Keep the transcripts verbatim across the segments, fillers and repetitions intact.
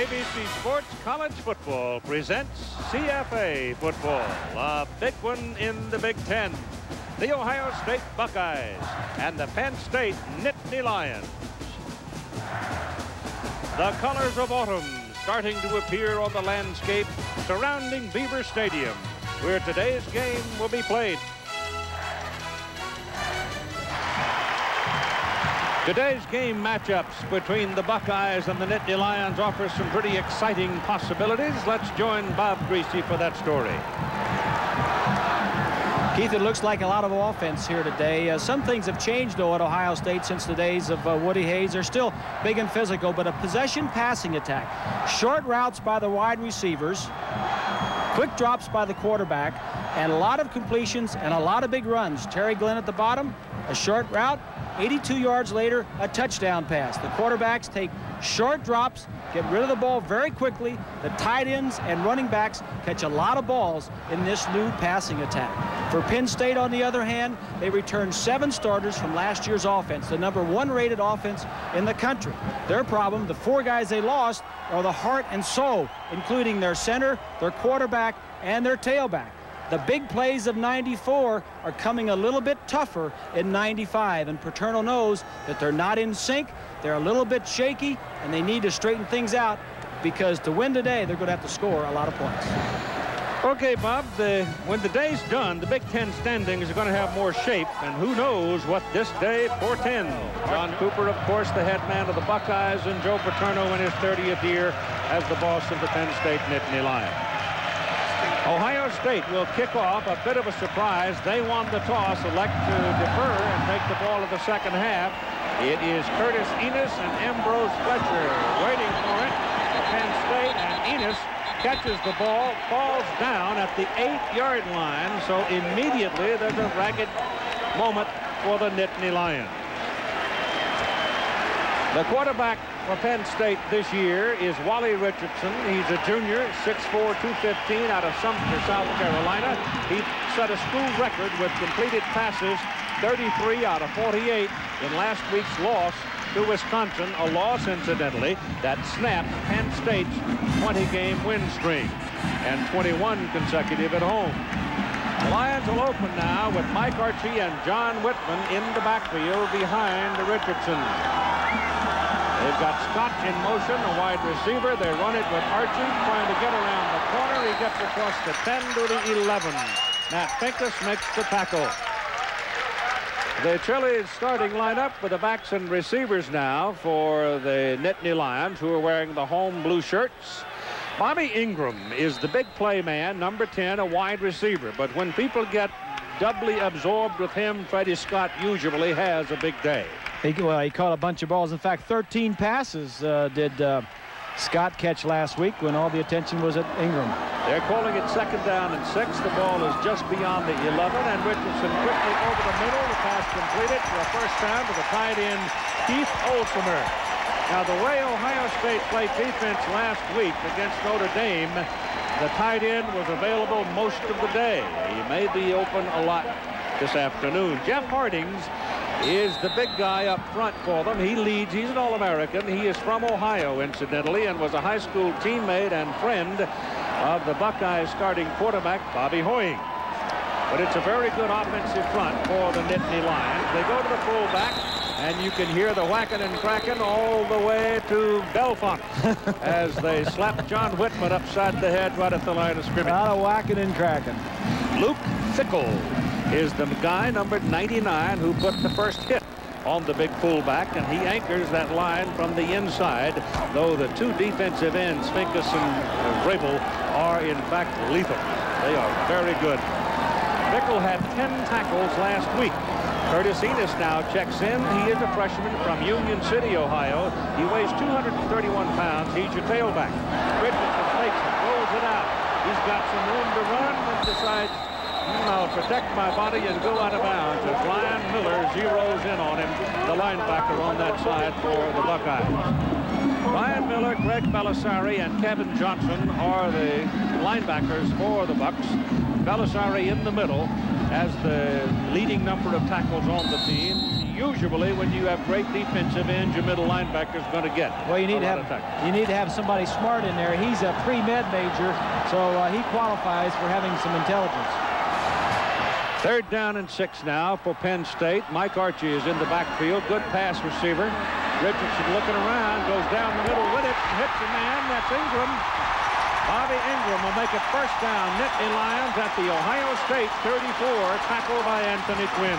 A B C Sports College Football presents C F A Football, a big one in the Big Ten. The Ohio State Buckeyes and the Penn State Nittany Lions. The colors of autumn starting to appear on the landscape surrounding Beaver Stadium, where today's game will be played. Today's game matchups between the Buckeyes and the Nittany Lions offer some pretty exciting possibilities. Let's join Bob Greasy for that story. Keith, it looks like a lot of offense here today. Uh, some things have changed, though, at Ohio State since the days of uh, Woody Hayes. They're still big and physical, but a possession passing attack. Short routes by the wide receivers, quick drops by the quarterback, and a lot of completions and a lot of big runs. Terry Glenn at the bottom, a short route, eighty-two yards later, a touchdown pass. The quarterbacks take short drops, get rid of the ball very quickly. The tight ends and running backs catch a lot of balls in this new passing attack. For Penn State, on the other hand, they returned seven starters from last year's offense, the number one rated offense in the country. Their problem, the four guys they lost, are the heart and soul, including their center, their quarterback, and their tailback. The big plays of ninety-four are coming a little bit tougher in ninety-five, and Paterno knows that they're not in sync. They're a little bit shaky, and they need to straighten things out, because to win today, they're going to have to score a lot of points. Okay, Bob, the, when the day's done, the Big Ten standings are going to have more shape, and who knows what this day portends. John Cooper, of course, the head man of the Buckeyes, and Joe Paterno in his thirtieth year as the boss of the Penn State Nittany Lions. Ohio State will kick off. A bit of a surprise. They won the toss, elect to defer and take the ball in the second half. It is Curtis Enis and Ambrose Fletcher waiting for it for Penn State, and Enis catches the ball, falls down at the eight-yard line, so immediately there's a ragged moment for the Nittany Lions. The quarterback for Penn State this year is Wally Richardson. He's a junior, six four, two fifteen, out of Sumter, South Carolina. He set a school record with completed passes, thirty-three out of forty-eight, in last week's loss to Wisconsin, a loss, incidentally, that snapped Penn State's twenty-game win streak, and twenty-one consecutive at home. The Lions will open now with Mike Archie and John Whitman in the backfield behind the Richardsons. They've got Scott in motion, a wide receiver. They run it with Archie, trying to get around the corner. He gets across the ten to the eleven. Matt Finkes makes the tackle. The Chili's starting lineup with the backs and receivers now for the Nittany Lions, who are wearing the home blue shirts. Bobby Engram is the big play man, number ten, a wide receiver. But when people get doubly absorbed with him, Freddie Scott usually has a big day. He, well, he caught a bunch of balls. In fact, thirteen passes uh, did uh, Scott catch last week when all the attention was at Engram. They're calling it second down and six. The ball is just beyond the eleven, and Richardson quickly over the middle. The pass completed for a first down to the tight end, Keith Olsmer. Now, the way Ohio State played defense last week against Notre Dame, the tight end was available most of the day. He may be open a lot this afternoon. Jeff Hartings is the big guy up front for them. He leads. He's an All-American. He is from Ohio, incidentally, and was a high school teammate and friend of the Buckeyes starting quarterback Bobby Hoying. But it's a very good offensive front for the Nittany Lions. They go to the fullback, and you can hear the whacking and cracking all the way to Belfont as they slap John Whitman upside the head right at the line of scrimmage. A lot of whacking and cracking. Luke Fickell is the guy, number ninety-nine, who put the first hit on the big fullback, and he anchors that line from the inside, though the two defensive ends, Finkes and Grable, are in fact lethal. They are very good. Fickell had ten tackles last week. Curtis Enis now checks in. He is a freshman from Union City, Ohio. He weighs two hundred thirty-one pounds. He's your tailback. Richardson takes it, rolls it out. He's got some room to run, but decides, I'll protect my body and go out of bounds as Ryan Miller zeroes in on him, the linebacker on that side for the Buckeyes. Ryan Miller, Greg Bellisari, and Kevin Johnson are the linebackers for the Bucks. Bellisari in the middle as the leading number of tackles on the team. usually when you have great defensive ends, your middle linebacker is going to get. Well, you need to have you need to have somebody smart in there. He's a pre-med major, so uh, he qualifies for having some intelligence. Third down and six now for Penn State. Mike Archie is in the backfield. Good pass receiver. Richardson looking around, goes down the middle with it, hits a man. That's Engram. Bobby Engram will make it first down. Nittany Lions at the Ohio State thirty-four, tackled by Anthony Quinn.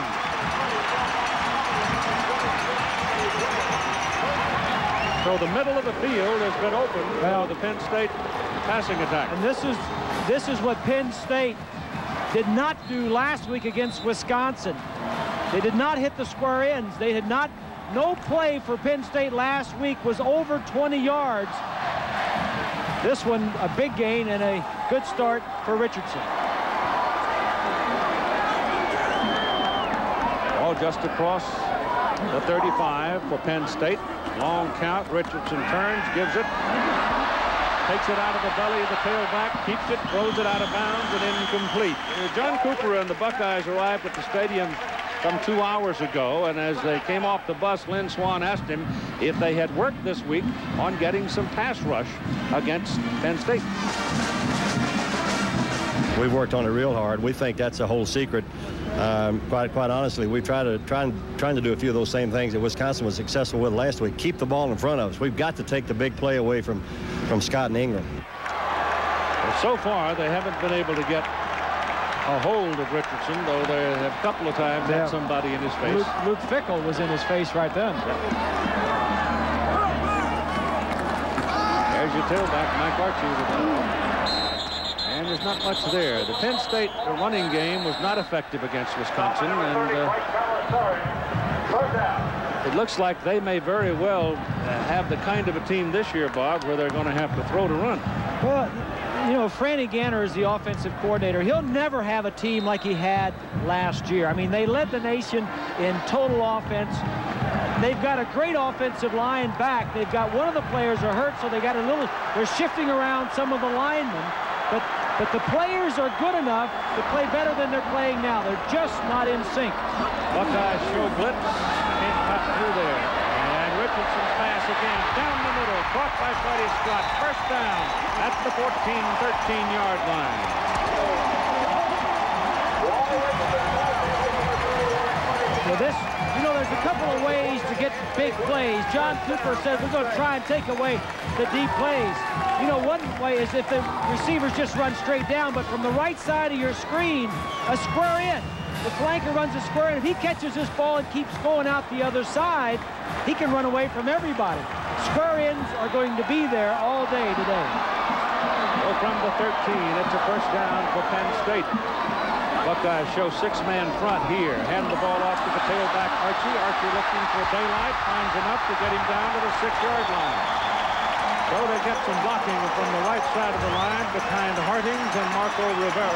So the middle of the field has been open well, for the Penn State passing attack. And this is this is what Penn State did not do last week against Wisconsin. They did not hit the square ends. They had not. No play for Penn State last week was over twenty yards. This one, a big gain and a good start for Richardson. All just across the thirty-five for Penn State. Long count. Richardson turns, gives it, takes it out of the belly of the tailback, keeps it, throws it out of bounds, and incomplete. John Cooper and the Buckeyes arrived at the stadium some two hours ago, and as they came off the bus, Lynn Swan asked him if they had worked this week on getting some pass rush against Penn State. We've worked on it real hard. We think that's the whole secret. Um, quite, quite honestly, we try to trying trying to do a few of those same things that Wisconsin was successful with last week. Keep the ball in front of us. We've got to take the big play away from from Scott and Engram. Well, so far, they haven't been able to get a hold of Richardson, though they have a couple of times yeah. had somebody in his face. Luke, Luke Fickell was in his face right then. Yeah. There's your tailback, Mike Archie. And there's not much there. The Penn State running game was not effective against Wisconsin, and uh, it looks like they may very well have the kind of a team this year, Bob, where they're going to have to throw to run. Well, you know, Franny Ganter is the offensive coordinator. He'll never have a team like he had last year. I mean, they led the nation in total offense. They've got a great offensive line back. They've got one of the players are hurt, so they got a little, they're shifting around some of the linemen. But, but the players are good enough to play better than they're playing now. They're just not in sync. Buckeyes show blitz. Can't cut through there. And Richardson's pass again down the middle. Caught by Buddy Scott. First down at the fourteen, thirteen yard line. Well, this, you know, there's a couple of ways to get big plays. John Cooper says we're going to try and take away the deep plays. You know, one way is if the receivers just run straight down, but from the right side of your screen, a square in. The flanker runs a square, and if he catches this ball and keeps going out the other side, he can run away from everybody. Square ends are going to be there all day today. Well, from the thirteen, it's a first down for Penn State. Buckeyes show six-man front here. Hand the ball off to the tailback, Archie. Archie looking for daylight, finds enough to get him down to the six-yard line. So they get some blocking from the right side of the line behind Hartings and Marco Rivera.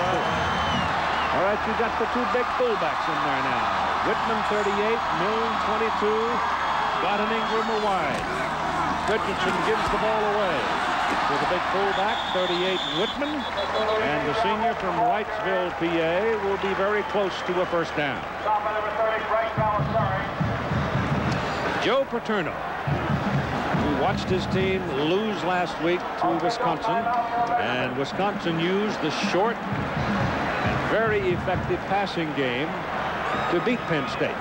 All right, you got the two big fullbacks in there now. Whitman thirty-eight, Milne twenty-two, got an Engram wide. Richardson gives the ball away to the big fullback, thirty-eight Whitman, and the senior from Wrightsville, P A, will be very close to a first down. Stop at number thirty, Greg Bellisari. Joe Paterno, who watched his team lose last week to Wisconsin, and Wisconsin used the short, very effective passing game to beat Penn State.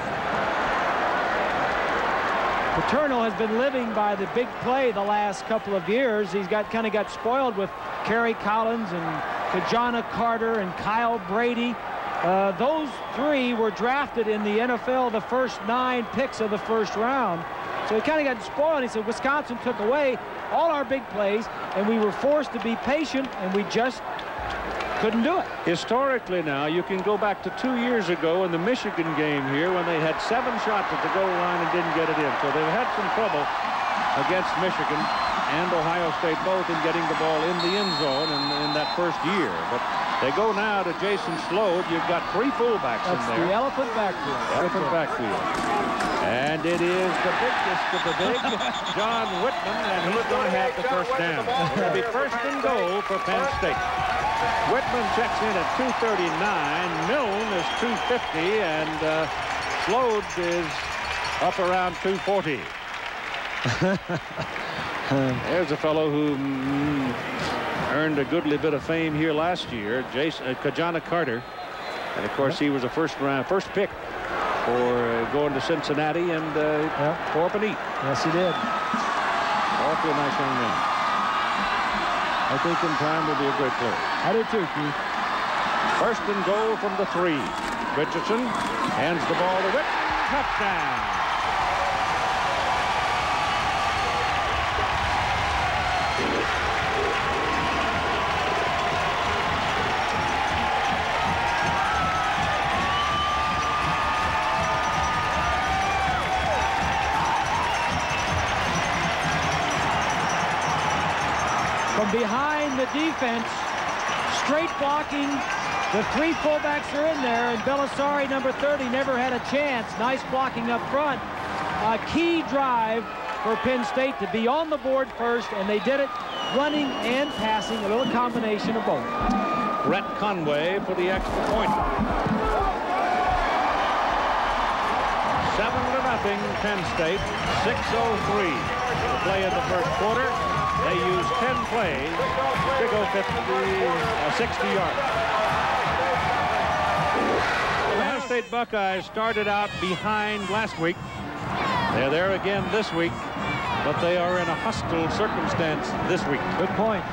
Paterno has been living by the big play the last couple of years. He's got kind of got spoiled with Terry Killens and Kajana Carter and Kyle Brady. Uh, those three were drafted in the N F L, the first nine picks of the first round. So he kind of got spoiled. He said Wisconsin took away all our big plays, and we were forced to be patient, and we just couldn't do it. Historically now, you can go back to two years ago in the Michigan game here when they had seven shots at the goal line and didn't get it in. So they've had some trouble against Michigan and Ohio State both in getting the ball in the end zone in, in that first year. But they go now to Jason Slode. You've got three fullbacks That's in there. That's the elephant backfield. Elephant backfield. And it is the biggest of the big, John Whitman, and he's going to have the first down. It's going to be first and goal for Penn State. Whitman checks in at two thirty-nine. Milne is two fifty, and uh, Slode is up around two forty. There's a fellow who earned a goodly bit of fame here last year, Jason uh, Kajana Carter, and of course he was a first round first pick for uh, going to Cincinnati and uh, yep. tore up and eat. Yes, he did. Awfully nice young man. I think in time will be a great player. I do too, Keith. First and goal from the three. Richardson hands the ball to Witt. Touchdown. Behind the defense, straight blocking. The three fullbacks are in there, and Bellisari, number thirty, never had a chance. Nice blocking up front. A key drive for Penn State to be on the board first, and they did it running and passing, a little combination of both. Brett Conway for the extra point. Seven to nothing, Penn State. six oh three to play in the first quarter. They used ten plays to go fifty, uh, sixty yards. The Ohio State Buckeyes started out behind last week. They're there again this week, but they are in a hostile circumstance this week. Good point.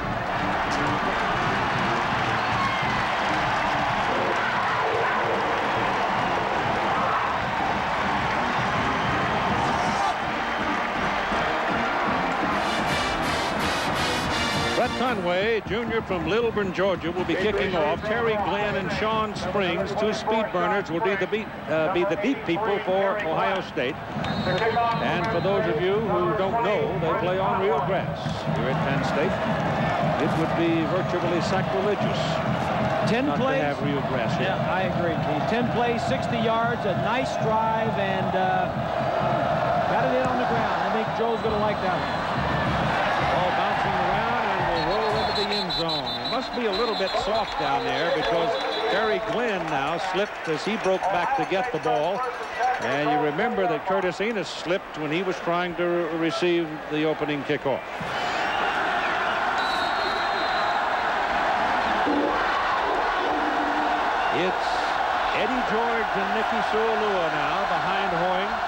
Conway, junior from Littleburn, Georgia, will be kicking off. Terry Glenn and Sean Springs, two speed burners, will be the beat, uh, be the deep people for Ohio State. And for those of you who don't know, they play on real grass here at Penn State. It would be virtually sacrilegious ten not plays. To have real grass here. Yeah, I agree, Keith. Ten plays, sixty yards, a nice drive, and uh, got it in on the ground. I think Joe's going to like that one. End zone. It must be a little bit soft down there because Terry Glenn now slipped as he broke back to get the ball. And you remember that Curtis Enis slipped when he was trying to receive the opening kickoff. It's Eddie George and Nicky Sualua now behind Hoying.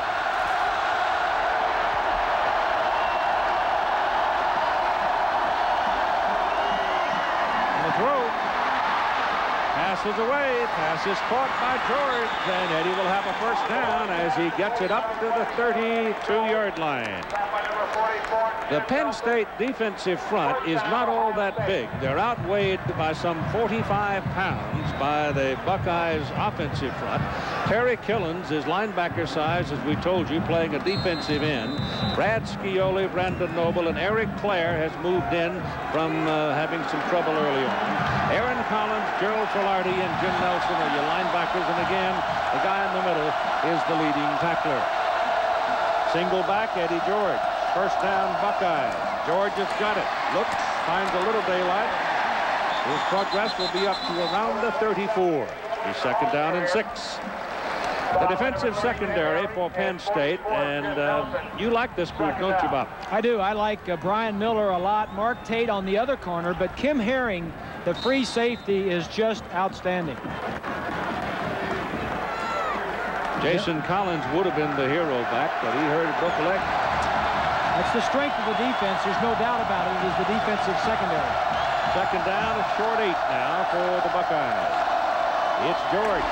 Passes away, pass is caught by George, and Eddie will have a first down as he gets it up to the thirty-two yard line. The Penn State defensive front is not all that big. They're outweighed by some forty-five pounds by the Buckeyes offensive front. Terry Killens is linebacker size, as we told you, playing a defensive end. Brad Scioli, Brandon Noble, and Eric Clare has moved in from uh, having some trouble early on. Aaron Collins, Gerald Filardi, and Jim Nelson are your linebackers, and again, the guy in the middle is the leading tackler. Single back, Eddie George. First down, Buckeyes. George has got it. Looks, finds a little daylight. His progress will be up to around the thirty-four. He's second down and six. The defensive secondary for Penn State, and uh, you like this group, don't you, Bob? I do. I like uh, Brian Miller a lot, Mark Tate on the other corner, but Kim Herring, the free safety, is just outstanding. Jason yep. Collins would have been the hero back, but he hurt both legs. That's the strength of the defense. There's no doubt about it. It is the defensive secondary. Second down, a short eight now for the Buckeyes. It's George.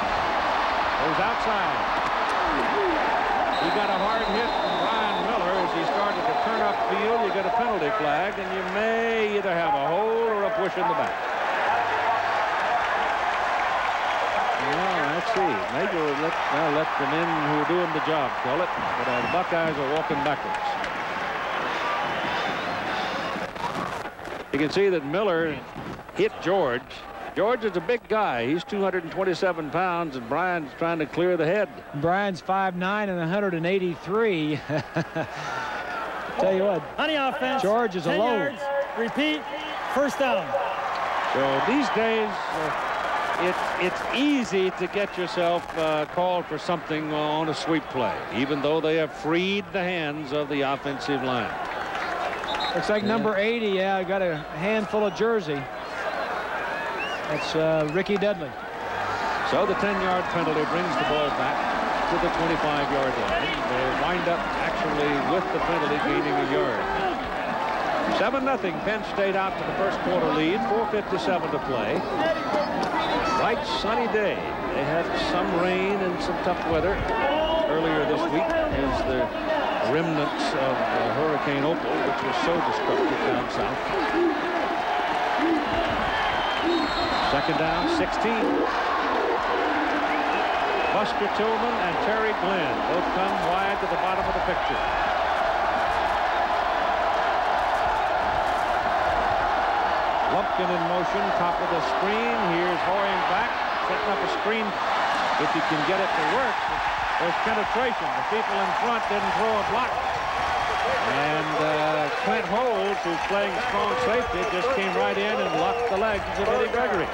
Goes outside. He got a hard hit from Ryan Miller as he started to turn up field. You get a penalty flag, and you may either have a hole or a push in the back. Well, let's see. Maybe we'll let, well, let the men who are doing the job call it. But uh, the Buckeyes are walking backwards. You can see that Miller hit George. George is a big guy. He's two hundred twenty-seven pounds, and Brian's trying to clear the head. Brian's five nine and one hundred eighty-three. Tell you what. Honey offense. George is alone. Yards, repeat. First down. So these days, uh, It, it's easy to get yourself uh, called for something on a sweep play, even though they have freed the hands of the offensive line. Looks like yeah. number eighty, yeah, got a handful of jersey. That's uh, Ricky Dudley. So the ten yard penalty brings the ball back to the twenty-five yard line. They wind up actually with the penalty gaining a yard. seven nothing, Penn State out to the first quarter lead, four fifty-seven to play. Bright sunny day. They had some rain and some tough weather earlier this week as the remnants of uh, Hurricane Opal, which was so destructive down south. Second down, sixteen. Buster Tillman and Terry Glenn both come wide to the bottom of the picture. Lumpkin in motion, top of the screen. Here's Hoying back, setting up a screen. If you can get it to work, there's penetration. The people in front didn't throw a block. And uh, Clint Holes, who's playing strong safety, just came right in and locked the legs of Eddie Gregory.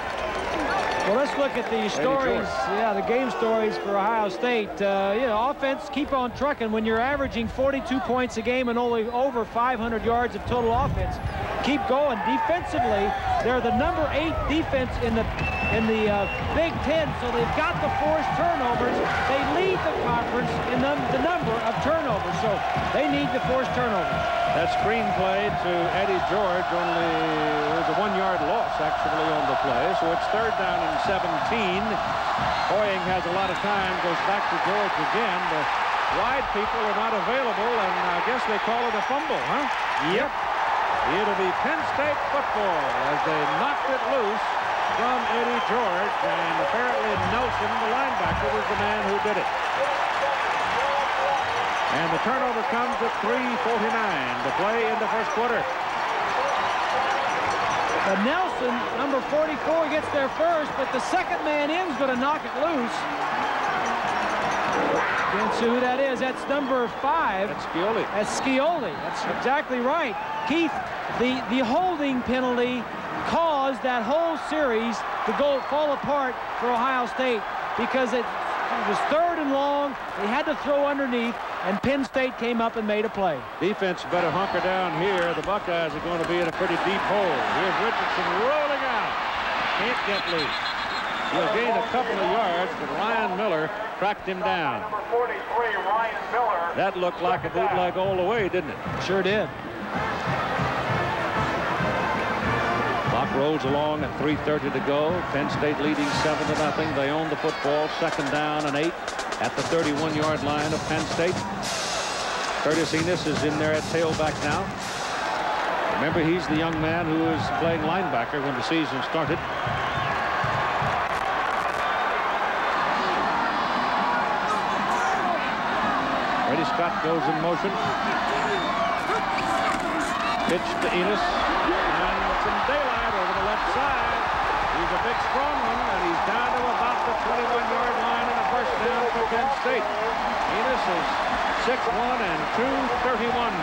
Well, let's look at the stories. Yeah, the game stories for Ohio State. Uh, you know, offense, keep on trucking. When you're averaging forty-two points a game and only over five hundred yards of total offense, keep going. Defensively, they're the number eight defense in the in the uh, Big Ten, so they've got the forced turnovers. They lead the conference in the, the number of turnovers, so they need the forced turnovers. That screen play to Eddie George only was a one yard loss, actually, on the play, so it's third down and seventeen. Hoying has a lot of time, goes back to George again. The wide people are not available, and I guess they call it a fumble, huh? Yep. It'll be Penn State football as they knocked it loose from Eddie George, and apparently Nelson, the linebacker, was the man who did it. And the turnover comes at three forty-nine to play in the first quarter. But Nelson, number forty-four, gets there first, but the second man in is going to knock it loose. Can't see who that is. That's number five. That's Scioli. That's Scioli. That's exactly right. Keith, the, the holding penalty caused that whole series to go fall apart for Ohio State, because it, it was third and long. They had to throw underneath, and Penn State came up and made a play. Defense better hunker down here. The Buckeyes are going to be in a pretty deep hole. Here's Richardson rolling out. Can't get loose. He'll gain a couple of yards, but Ryan Miller cracked him down. Number forty-three, Ryan Miller. That looked like a bootleg all the way, didn't it? Sure did. Clock rolls along at three thirty to go. Penn State leading seven to nothing. They own the football. Second down and eight at the thirty-one yard line of Penn State. Curtis Enis is in there at tailback now. Remember, he's the young man who was playing linebacker when the season started. Ready, Scott goes in motion. Pitch to Enis. And it's in daylight over the left side. He's a big, strong one, and he's down to about the twenty-one yard line and a first down for Penn State. Enis is six one and two thirty-one.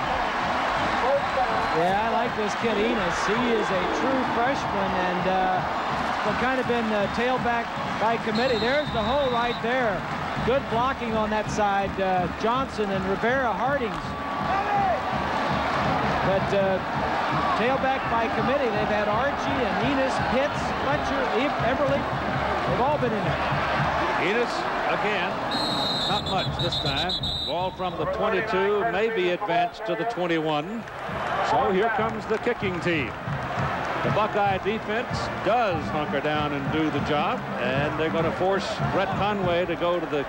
Yeah, I like this kid, Enis. He is a true freshman, and uh, kind of been uh, tailback by committee. There's the hole right there. Good blocking on that side. Uh, Johnson and Rivera Hartings. But uh, tailback by committee, they've had Archie and Enis, Pitts, Fletcher, Everly. They've all been in there. Enis again. Not much this time. Ball from the twenty-two, maybe advanced to the twenty-one. So here comes the kicking team. The Buckeye defense does hunker down and do the job, and they're going to force Brett Conway to go to the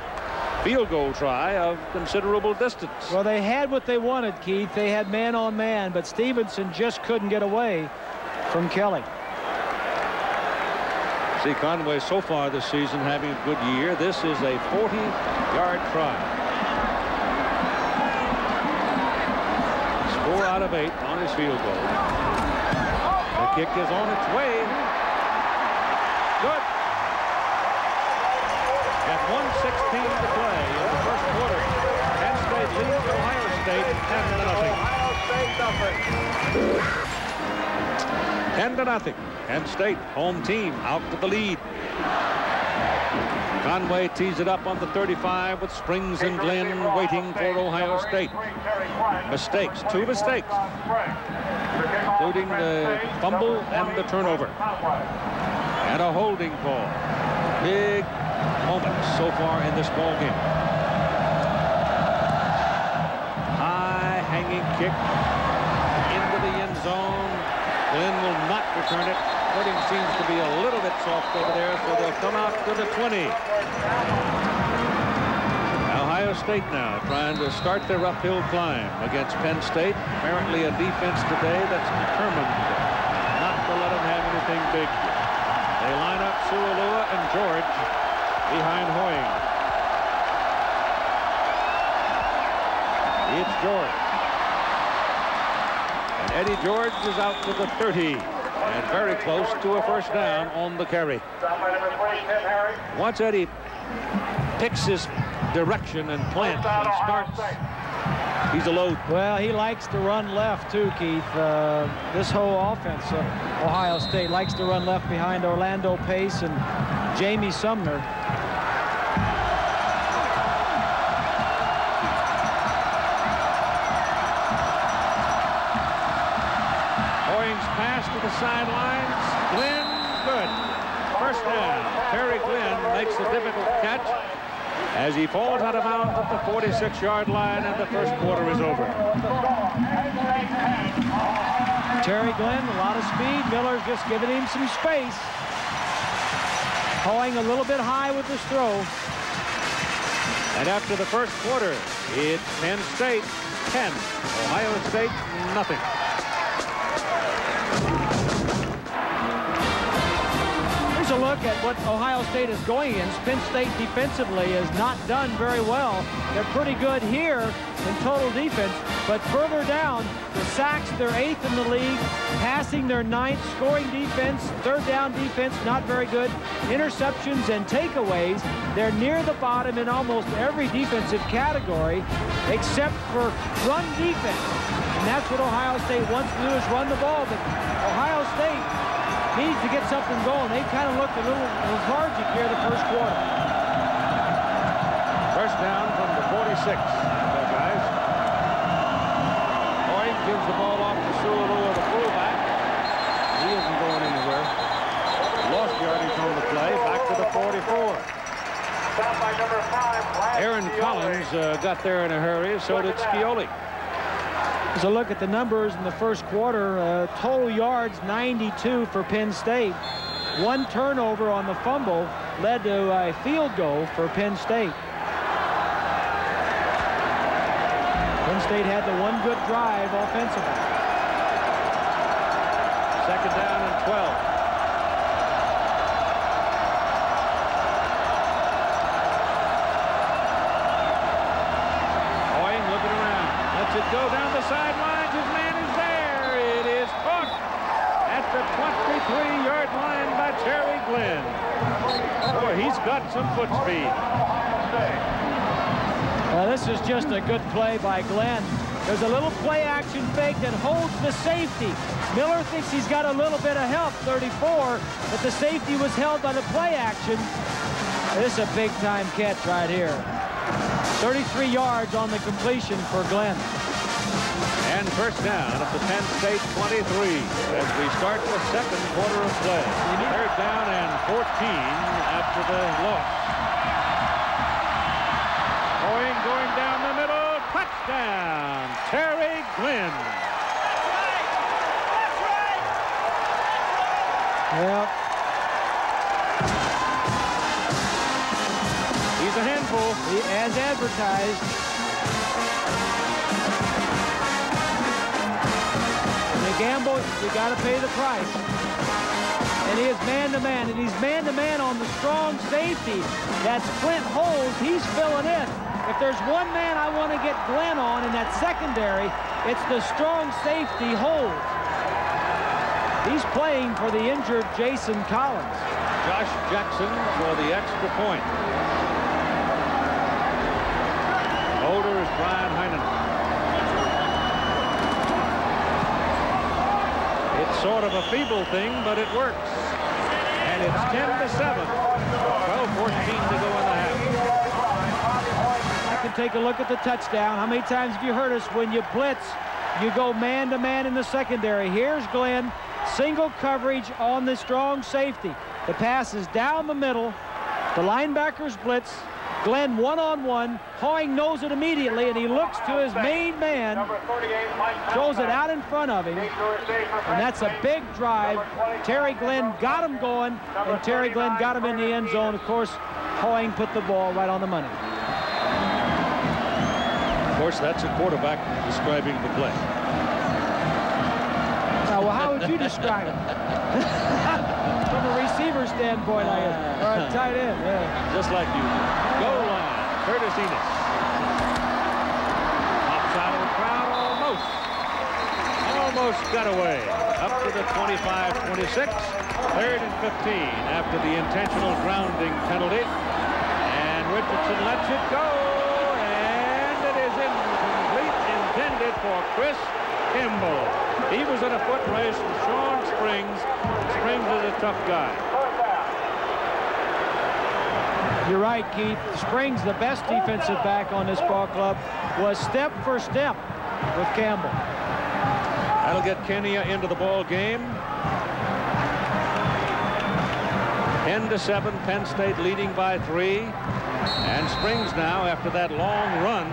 field goal try of considerable distance. Well, they had what they wanted, Keith. They had man on man, but Stevenson just couldn't get away from Kelly. See, Conway so far this season having a good year. This is a forty yard try. It's four out of eight on his field goal. The kick is on its way. Good. At one sixteen to play in the first quarter. Penn State leads Ohio State ten to nothing. Ohio State nothing. ten to nothing. Penn State, home team, out to the lead. Conway tees it up on the thirty-five with Springs and Glenn waiting for Ohio State. Mistakes, two mistakes, including the fumble and the turnover. And a holding call. Big moment so far in this ball game. High hanging kick into the end zone. Glenn will not return it. Hurting seems to be a little bit soft over there, so they'll come out to the twenty. Ohio State now trying to start their uphill climb against Penn State. Apparently a defense today that's determined not to let them have anything big. They line up Sualua and George behind Hoying. It's George. And Eddie George is out to the thirty. And very close to a first down on the carry. Once Eddie picks his direction and plants and starts, he's a load. Well, he likes to run left too, Keith. Uh, this whole offense of Ohio State likes to run left behind Orlando Pace and Jamie Sumner. Hoying's pass to the sidelines. Glenn, good. First down. Terry Glenn makes the difficult catch as he falls out of bounds at the forty-six yard line, and the first quarter is over. Terry Glenn, a lot of speed. Miller's just giving him some space. Hoying a little bit high with this throw. And after the first quarter, it's Penn State ten, Ohio State nothing. A look at what Ohio State is going against. Penn State defensively has not done very well. They're pretty good here in total defense, but further down, the sacks, they're eighth in the league, passing their ninth, scoring defense, third down defense, not very good, interceptions and takeaways. They're near the bottom in almost every defensive category except for run defense. And that's what Ohio State wants to do, is run the ball, but Ohio State needs to get something going. They kind of looked a little lethargic here the first quarter. First down from the forty-six, guys. Hoying gives the ball off to Sualua, the fullback. He isn't going anywhere. Lost yardage on the play. Back to the forty-four. Stop by number five. Aaron Collins uh, got there in a hurry. So did Scioli. As a look at the numbers in the first quarter, uh, total yards ninety-two for Penn State. One turnover on the fumble led to a field goal for Penn State. Penn State had the one good drive offensively. Second down and twelve. It go down the sidelines. His man is there. It is caught at the twenty-three yard line by Terry Glenn. Boy, he's got some foot speed. Well, this is just a good play by Glenn. There's a little play action fake that holds the safety. Miller thinks he's got a little bit of help, thirty-four, but the safety was held by the play action. This is a big time catch right here. thirty-three yards on the completion for Glenn. And first down at the Penn State twenty-three as we start the second quarter of play. Third down and fourteen after the loss. Hoying going down the middle. Touchdown, Terry Glenn. That's right. That's right. That's right. Yep. He's a handful. He, as advertised. Gamble, you got to pay the price. And he is man-to-man, and he's man-to-man on the strong safety. That's Clint Holes. He's filling in. If there's one man I want to get Glenn on in that secondary, it's the strong safety Holes. He's playing for the injured Jason Collins. Josh Jackson for the extra point. Holder is Brian Heinen. Sort of a feeble thing, but it works. and it's ten to seven. twelve fourteen to go in the half. I can take a look at the touchdown. How many times have you heard us? When you blitz, you go man to man in the secondary. Here's Glenn, single coverage on the strong safety. The pass is down the middle. The linebackers blitz. Glenn one-on-one. Hoying knows it immediately, and he looks to his main man, throws it out in front of him, and that's a big drive. Terry Glenn got him going, and Terry Glenn got him in the end zone. Of course, Hoying put the ball right on the money. Of course, that's a quarterback describing the play. Now, well, how would you describe it? From a receiver standpoint, I guess, or a tight end. Yeah. Just like you do. Goal line, Curtis Enis. Pops out of the crowd almost. Almost got away. Up to the twenty-five twenty-six. Third and fifteen after the intentional grounding penalty. And Richardson lets it go. And it is incomplete, intended for Chris Kimball. He was in a foot race with Sean Springs. Springs is a tough guy. You're right, Keith. Springs, the best defensive back on this ball club, was step for step with Campbell. That'll get Kenya into the ball game. ten to seven, Penn State leading by three. And Springs now, after that long run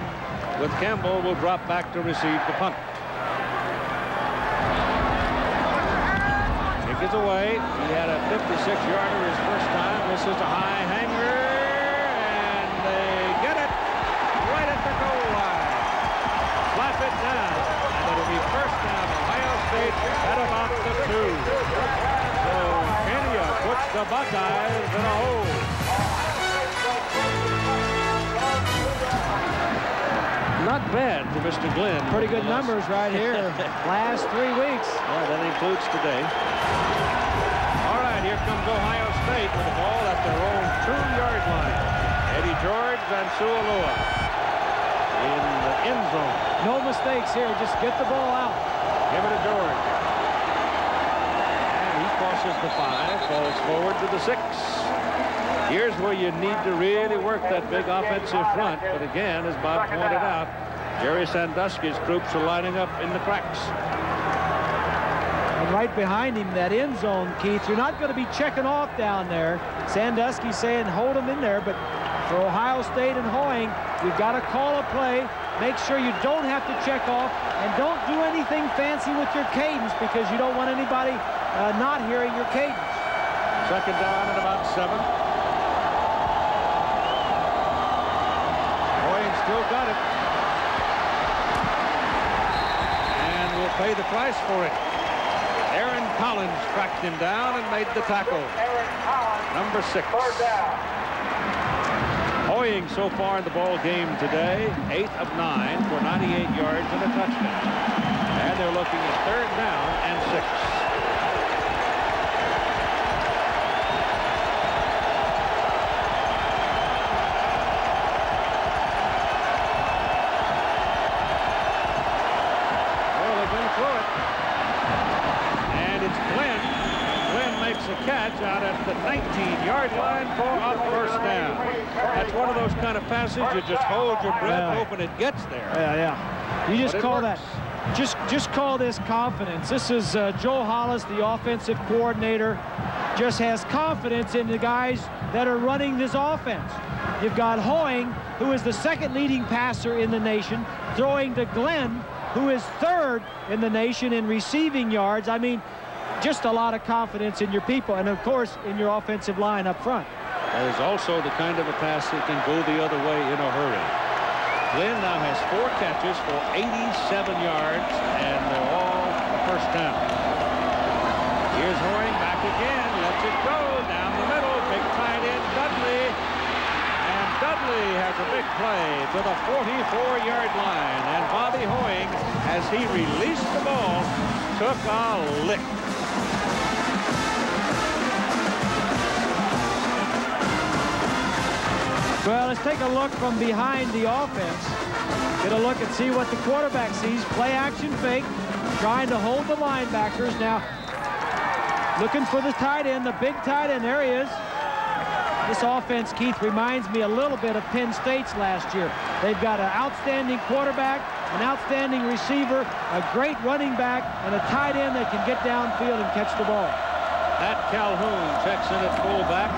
with Campbell, will drop back to receive the punt. Is away. He had a fifty-six yarder his first time. This is a high hanger, and they get it right at the goal line. Slap it down, and it'll be first down. Ohio State at about the two. So Kenya puts the Buckeyes in a hole. Not bad for Mister Glenn. Pretty good numbers right here. Last three weeks. Yeah, that includes today. Here comes Ohio State with the ball at their own two-yard line. Eddie George and Sualua in the end zone. No mistakes here. Just get the ball out. Give it to George. And he crosses the five, falls forward to the six. Here's where you need to really work that big offensive front. But again, as Bob pointed out, Jerry Sandusky's troops are lining up in the cracks. And right behind him, that end zone, Keith, you're not going to be checking off down there. Sandusky saying hold him in there, but for Ohio State and Hoying, you've got to call a play, make sure you don't have to check off, and don't do anything fancy with your cadence, because you don't want anybody uh, not hearing your cadence. Second down at about seven. Hoying still got it. And will pay the price for it. Aaron Collins tracked him down and made the tackle. Number six. Hoying so far in the ball game today, eight of nine for ninety-eight yards and a touchdown. And they're looking at third down and six. Well, they've been through it. Catch out at the nineteen yard line for a first down. That's one of those kind of passes you just hold your breath, yeah, hoping it gets there. Yeah, yeah. You just call works. that. Just, just call this confidence. This is uh, Joe Hollis, the offensive coordinator, just has confidence in the guys that are running this offense. You've got Hoying, who is the second leading passer in the nation, throwing to Glenn, who is third in the nation in receiving yards. I mean, just a lot of confidence in your people, and of course in your offensive line up front. That is also the kind of a pass that can go the other way in a hurry. Glenn now has four catches for eighty-seven yards, and they're all first down. Here's Hoying back again, lets it go down the middle, big tight end Dudley, and Dudley has a big play to the forty-four yard line, and Bobby Hoying, as he released the ball, took a lick. Well, let's take a look from behind the offense. Get a look and see what the quarterback sees. Play action fake, trying to hold the linebackers. Now, Looking for the tight end, the big tight end. There he is. This offense, Keith, reminds me a little bit of Penn State's last year. They've got an outstanding quarterback, an outstanding receiver, a great running back, and a tight end that can get downfield and catch the ball. Matt Calhoun checks in at fullback,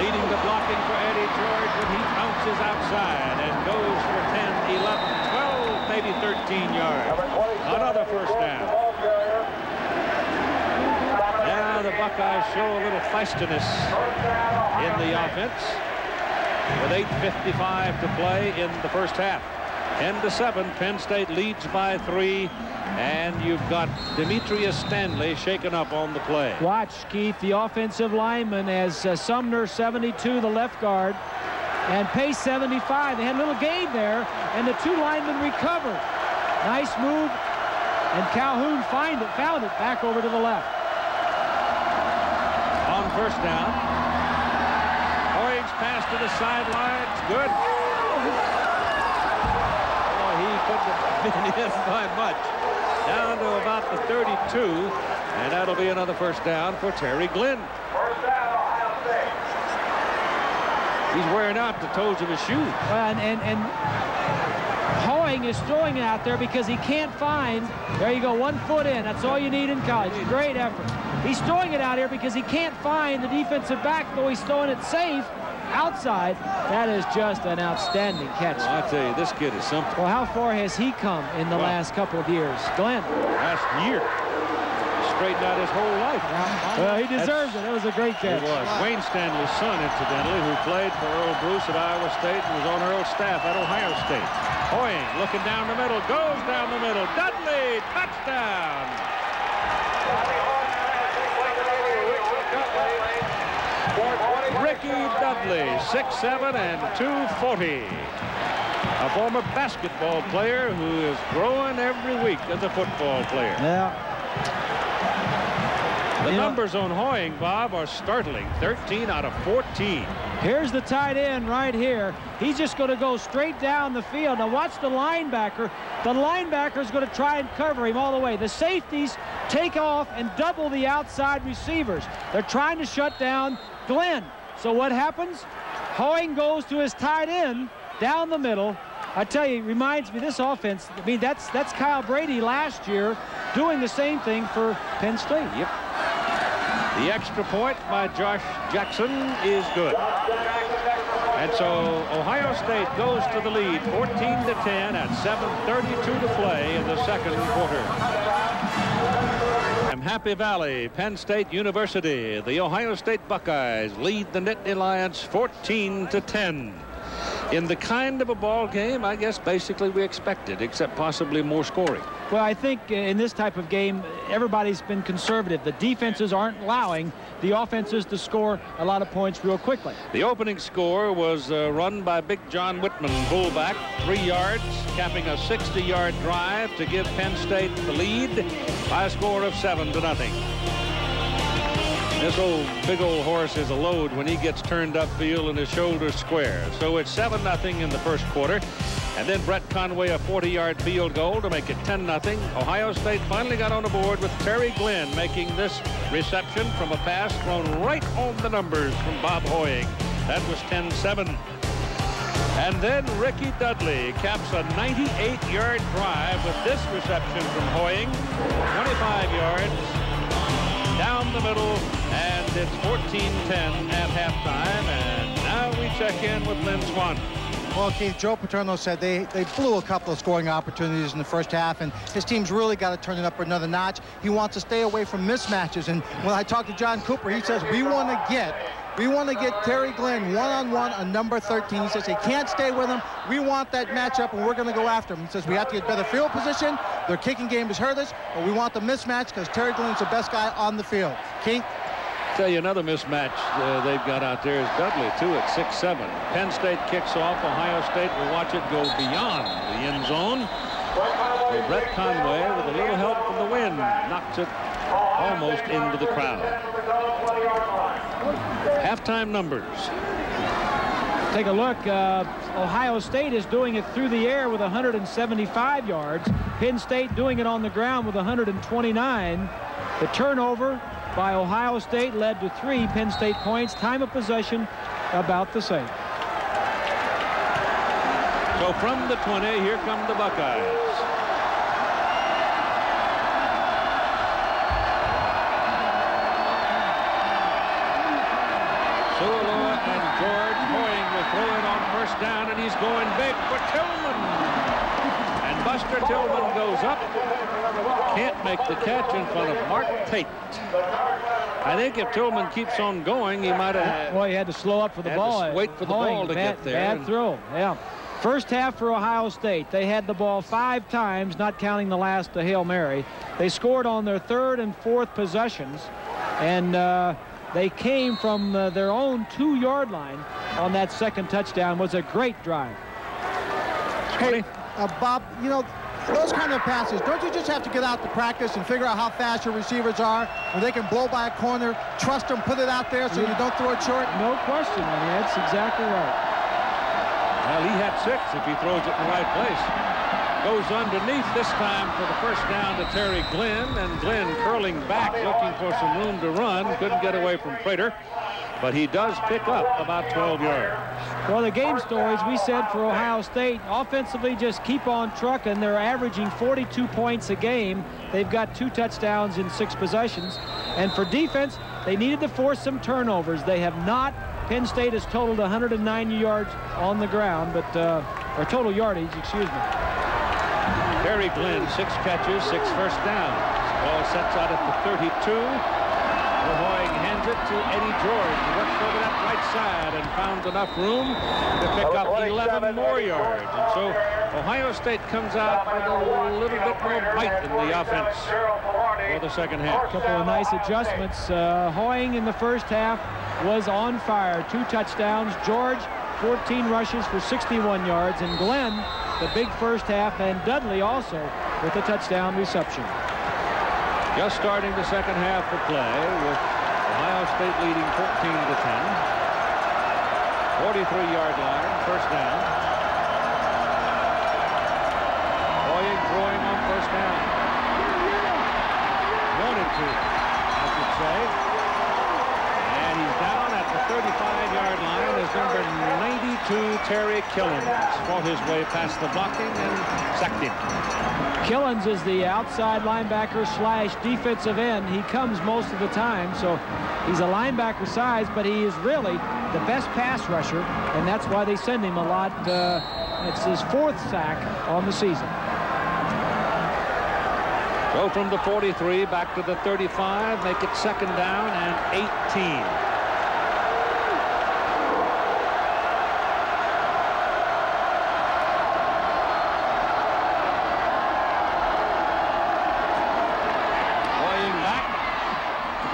leading the blocking for Eddie George when he bounces outside and goes for ten, eleven, twelve, maybe thirteen yards. Another first down. Now the Buckeyes show a little feistiness in the offense with eight fifty-five to play in the first half. ten to seven, Penn State leads by three, and you've got Demetrius Stanley shaken up on the play. Watch, Keith, the offensive lineman as uh, Sumner, seventy-two, the left guard, and Pace, seventy-five. They had a little gain there, and the two linemen recovered. Nice move, and Calhoun find it, found it back over to the left. On first down, Hoying's pass to the sidelines, good. Couldn't have been in by much. Down to about the thirty-two, and that'll be another first down for Terry Glenn. First down, Ohio State. He's wearing out the toes of his shoes. Well, and, and, and Hoying is throwing it out there because he can't find. There you go, one foot in. That's all you need in college. Great effort. He's throwing it out here because he can't find the defensive back, though he's throwing it safe. Outside, that is just an outstanding catch. Well, I tell you, this kid is something. Well, how far has he come in the well, last couple of years, Glenn? Last year, straightened out his whole life. Well, he deserves That's, it. That was a great catch. It was. Wayne Stanley's son, incidentally, who played for Earl Bruce at Iowa State and was on Earl's staff at Ohio State. Hoying looking down the middle, goes down the middle. Dudley, touchdown. Ricky Dudley, six seven and two forty. A former basketball player who is growing every week as a football player. Yeah. The you numbers know, on Hoying, Bob, are startling. thirteen out of fourteen. Here's the tight end right here. He's just going to go straight down the field. Now watch the linebacker. The linebacker is going to try and cover him all the way. The safeties take off and double the outside receivers. They're trying to shut down Glenn. So what happens? Hoying goes to his tight end down the middle. I tell you, it reminds me this offense. I mean, that's that's Kyle Brady last year doing the same thing for Penn State. Yep. The extra point by Josh Jackson is good. And so Ohio State goes to the lead, fourteen to ten, at seven thirty-two to play in the second quarter. Happy Valley, Penn State University. The Ohio State Buckeyes lead the Nittany Lions fourteen to ten. In the kind of a ball game, I guess, basically we expected, except possibly more scoring. Well, I think in this type of game, everybody's been conservative. The defenses aren't allowing the offenses to score a lot of points real quickly. The opening score was uh, run by Big John Whitman, fullback, three yards, capping a sixty-yard drive to give Penn State the lead by a score of seven to nothing. This old big old horse is a load when he gets turned upfield and his shoulders square. So it's seven nothing in the first quarter. And then Brett Conway, a forty-yard field goal to make it ten nothing. Ohio State finally got on the board with Terry Glenn making this reception from a pass thrown right on the numbers from Bob Hoying. That was ten seven. And then Ricky Dudley caps a ninety-eight-yard drive with this reception from Hoying. twenty-five yards down the middle, and it's fourteen ten at halftime. And now we check in with Lynn Swann. Well, Keith, Joe Paterno said they, they blew a couple of scoring opportunities in the first half, and his team's really got to turn it up another notch. He wants to stay away from mismatches, and when I talked to John Cooper, he says, we want to get... We want to get Terry Glenn one-on-one on number thirteen. He says he can't stay with him. We want that matchup, and we're going to go after him. He says we have to get better field position. Their kicking game has hurt us, but we want the mismatch because Terry Glenn's the best guy on the field. Keith? Tell you another mismatch uh, they've got out there is Dudley, too, at six seven. Penn State kicks off. Ohio State will watch it go beyond the end zone. And Brett Conway, with a little help from the wind, knocks it almost into the crowd. Halftime numbers. Take a look. Uh, Ohio State is doing it through the air with one hundred seventy-five yards. Penn State doing it on the ground with one hundred twenty-nine. The turnover by Ohio State led to three Penn State points. Time of possession about the same. So from the twenty, here come the Buckeyes. Sualua and George. Hoying will throw it on first down, and he's going big for Tillman. And Buster Tillman goes up. Can't make the catch in front of Mark Tate. I think if Tillman keeps on going, he might have... Well, he had to slow up for the ball. Wait for the Hoying, ball to bad, get there. Bad and, throw, yeah. First half for Ohio State, they had the ball five times, not counting the last, the Hail Mary. They scored on their third and fourth possessions, and uh, they came from uh, their own two-yard line on that second touchdown. Was a great drive. Hey, uh, Bob, you know, those kind of passes, don't you just have to get out to practice and figure out how fast your receivers are, and they can blow by a corner, trust them, put it out there so yeah. you don't throw it short? No question, man. That's exactly right. Well, he had six if he throws it in the right place. Goes underneath this time for the first down to Terry Glenn, and Glenn curling back, looking for some room to run. Couldn't get away from Prater, but he does pick up about twelve yards. Well, the game stories we said for Ohio State, offensively just keep on trucking. They're averaging forty-two points a game. They've got two touchdowns in six possessions. And for defense, they needed to force some turnovers. They have not. Penn State has totaled one hundred nine yards on the ground, but uh, or total yardage, excuse me. Terry Glenn, six catches, six first downs. Ball sets out at the thirty-two. Hoying hands it to Eddie George. He works over that right side and found enough room to pick up eleven more yards. And so Ohio State comes out with a little bit more bite in the offense for the second half. A couple of nice adjustments. Uh, Hoying in the first half was on fire. Two touchdowns. George, fourteen rushes for sixty-one yards. And Glenn, the big first half. And Dudley also with a touchdown reception. Just starting the second half of play with Ohio State leading fourteen to ten. forty-three-yard line, first down. Hoying throwing on first down. Wanted to, I should say. thirty-five-yard line is number ninety-two, Terry Killens. Fought his way past the blocking and sacked him. Killens is the outside linebacker slash defensive end. He comes most of the time, so he's a linebacker size, but he is really the best pass rusher, and that's why they send him a lot. Uh, it's his fourth sack on the season. Go from the forty-three back to the thirty-five, make it second down and eighteen.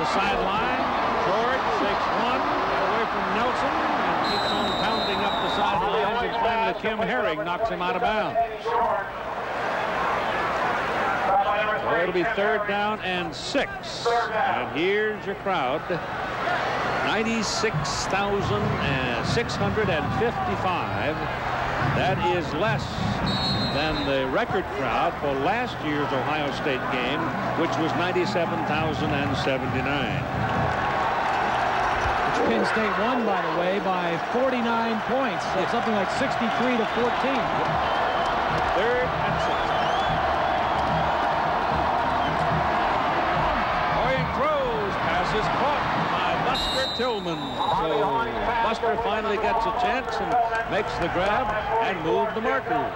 Sideline, George takes one away from Nelson and keeps on pounding up the sideline. And finally, Kim Herring knocks him out of bounds. So it'll be third down and six. And here's your crowd, ninety-six thousand six hundred fifty-five. That is less than the record crowd for last year's Ohio State game, which was ninety-seven thousand seventy-nine. Which Penn State won, by the way, by forty-nine points. So yeah. Something like sixty-three to fourteen. Third and six. Hoying throws, passes caught by Buster Tillman. So Buster finally gets a chance and makes the grab and moves the markers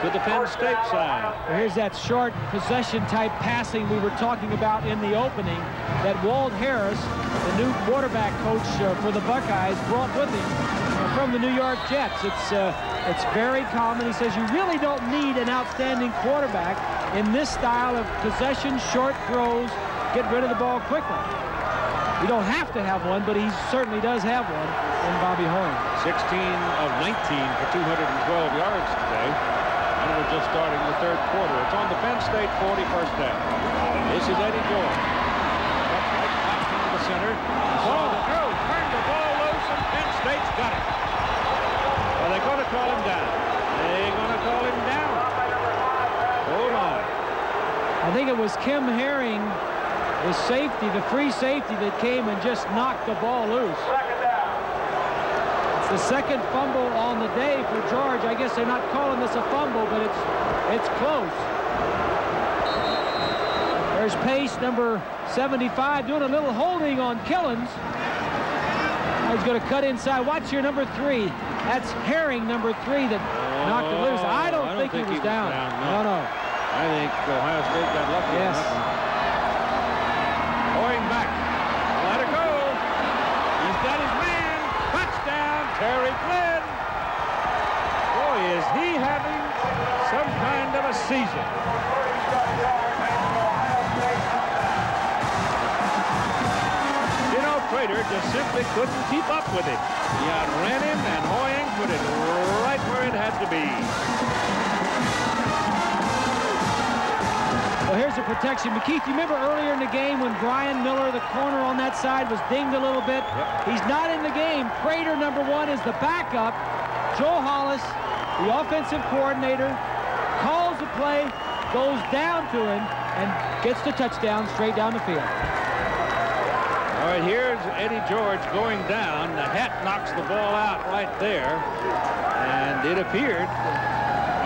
to the Penn State side. Here's that short possession type passing we were talking about in the opening that Walt Harris, the new quarterback coach uh, for the Buckeyes, brought with him from the New York Jets. It's uh, it's very common. He says you really don't need an outstanding quarterback in this style of possession, short throws, get rid of the ball quickly. You don't have to have one, but he certainly does have one in Bobby Hoying. sixteen of nineteen for two hundred twelve yards today. And we're just starting the third quarter. It's on the Penn State forty first down. This is Eddie George. Up right back into the center. Saw the throw. Turned the ball loose, and Penn State's got it. Are they going to call him down? They're going to call him down. Hold on. I think it was Kim Herring the safety, the free safety that came and just knocked the ball loose. Second down. It's the second fumble on the day for George. I guess they're not calling this a fumble, but it's it's close. There's Pace, number seventy-five, doing a little holding on Killens. He's going to cut inside. Watch your number three. That's Herring, number three, that oh, knocked it loose. I don't, I don't think, think he was, he was down. down. No, no. no. I think Ohio State got lucky. Yes. Going back. Let it go. He's got his man. Touchdown, Terry Glenn. Boy, is he having some kind of a season. You know, Prater just simply couldn't keep up with it. He outran him, and Hoying put it right where it had to be. Well, here's a protection. But Keith, you remember earlier in the game when Brian Miller, the corner on that side, was dinged a little bit? Yep. He's not in the game. Prater, number one, is the backup. Joe Hollis, the offensive coordinator, calls the play, goes down to him, and gets the touchdown straight down the field. All right, here's Eddie George going down. The hat knocks the ball out right there. And it appeared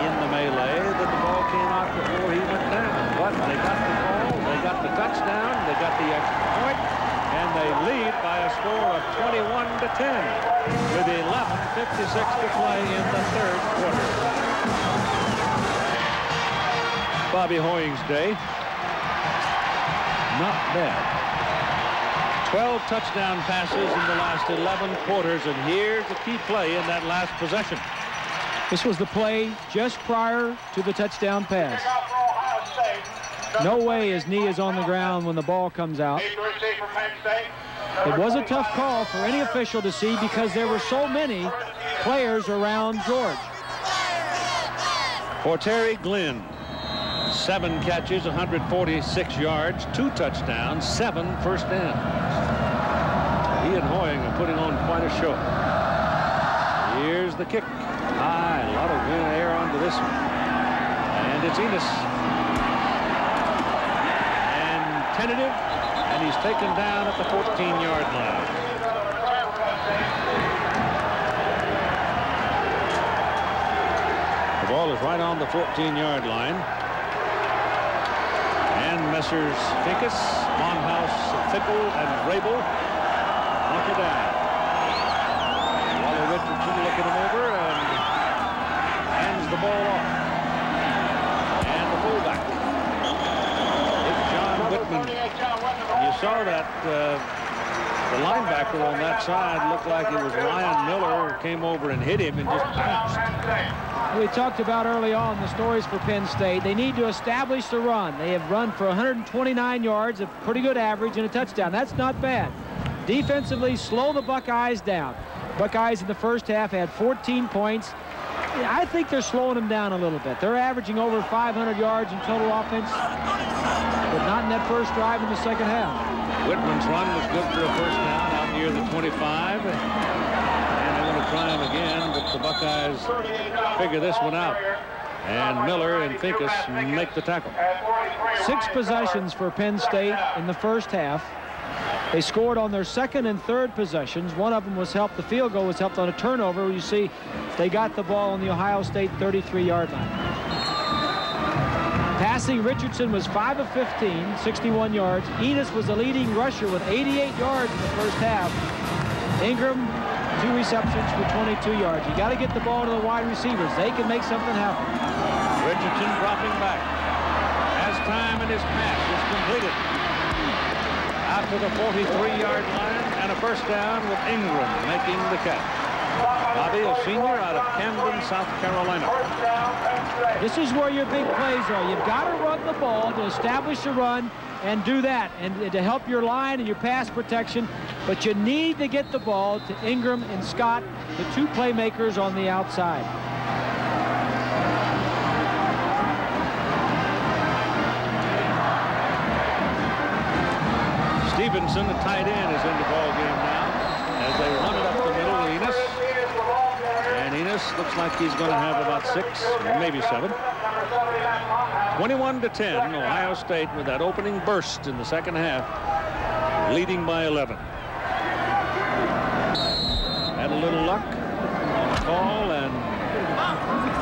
in the melee that the ball came out before he went down. But they got the ball, they got the touchdown, they got the extra point, and they lead by a score of twenty-one to ten with eleven fifty-six to play in the third quarter. Bobby Hoying's day, not bad. twelve touchdown passes in the last eleven quarters, and here's a key play in that last possession. This was the play just prior to the touchdown pass. No way his knee is on the ground when the ball comes out. It was a tough call for any official to see because there were so many players around George. For Terry Glenn, seven catches, one hundred forty-six yards, two touchdowns, seven first downs. He and Hoying are putting on quite a show. Here's the kick. High, a lot of wind air onto this one. And it's Enis. And tentative, and he's taken down at the fourteen-yard line. The ball is right on the fourteen-yard line. And Messrs. Finkes, Monhouse, Fickell, and Rabel knock it down. Wally Richardson looking him over. The ball off. And the fullback. It's John Whitman. You saw that uh, the linebacker on that side looked like it was Ryan Miller who came over and hit him and just bounced. We talked about early on the stories for Penn State. They need to establish the run. They have run for one hundred twenty-nine yards, a pretty good average, and a touchdown. That's not bad. Defensively, slow the Buckeyes down. Buckeyes in the first half had fourteen points. I think they're slowing them down a little bit. They're averaging over five hundred yards in total offense, but not in that first drive in the second half. Whitman's run was good for a first down out near the twenty-five. And they're going to try him again, but the Buckeyes figure this one out. And Miller and Finkes make the tackle. Six possessions for Penn State in the first half. They scored on their second and third possessions. One of them was helped. The field goal was helped on a turnover. You see, they got the ball on the Ohio State thirty-three-yard line. Passing, Richardson was five of fifteen, sixty-one yards. Enis was the leading rusher with eighty-eight yards in the first half. Engram, two receptions for twenty-two yards. You got to get the ball to the wide receivers. They can make something happen. Richardson dropping back. Has time and his pass is completed. Out to the forty-three-yard line, and a first down with Engram making the catch. Bobby, a senior out of Camden, South Carolina. This is where your big plays are. You've got to run the ball to establish a run and do that, and to help your line and your pass protection. But you need to get the ball to Engram and Scott, the two playmakers on the outside. Stevenson, the tight end, is in the ball game now as they run it up the middle. Enis, and Enis Ennis looks like he's going to have about six, maybe seven. twenty-one to ten, Ohio State with that opening burst in the second half, leading by eleven. Had a little luck on the call and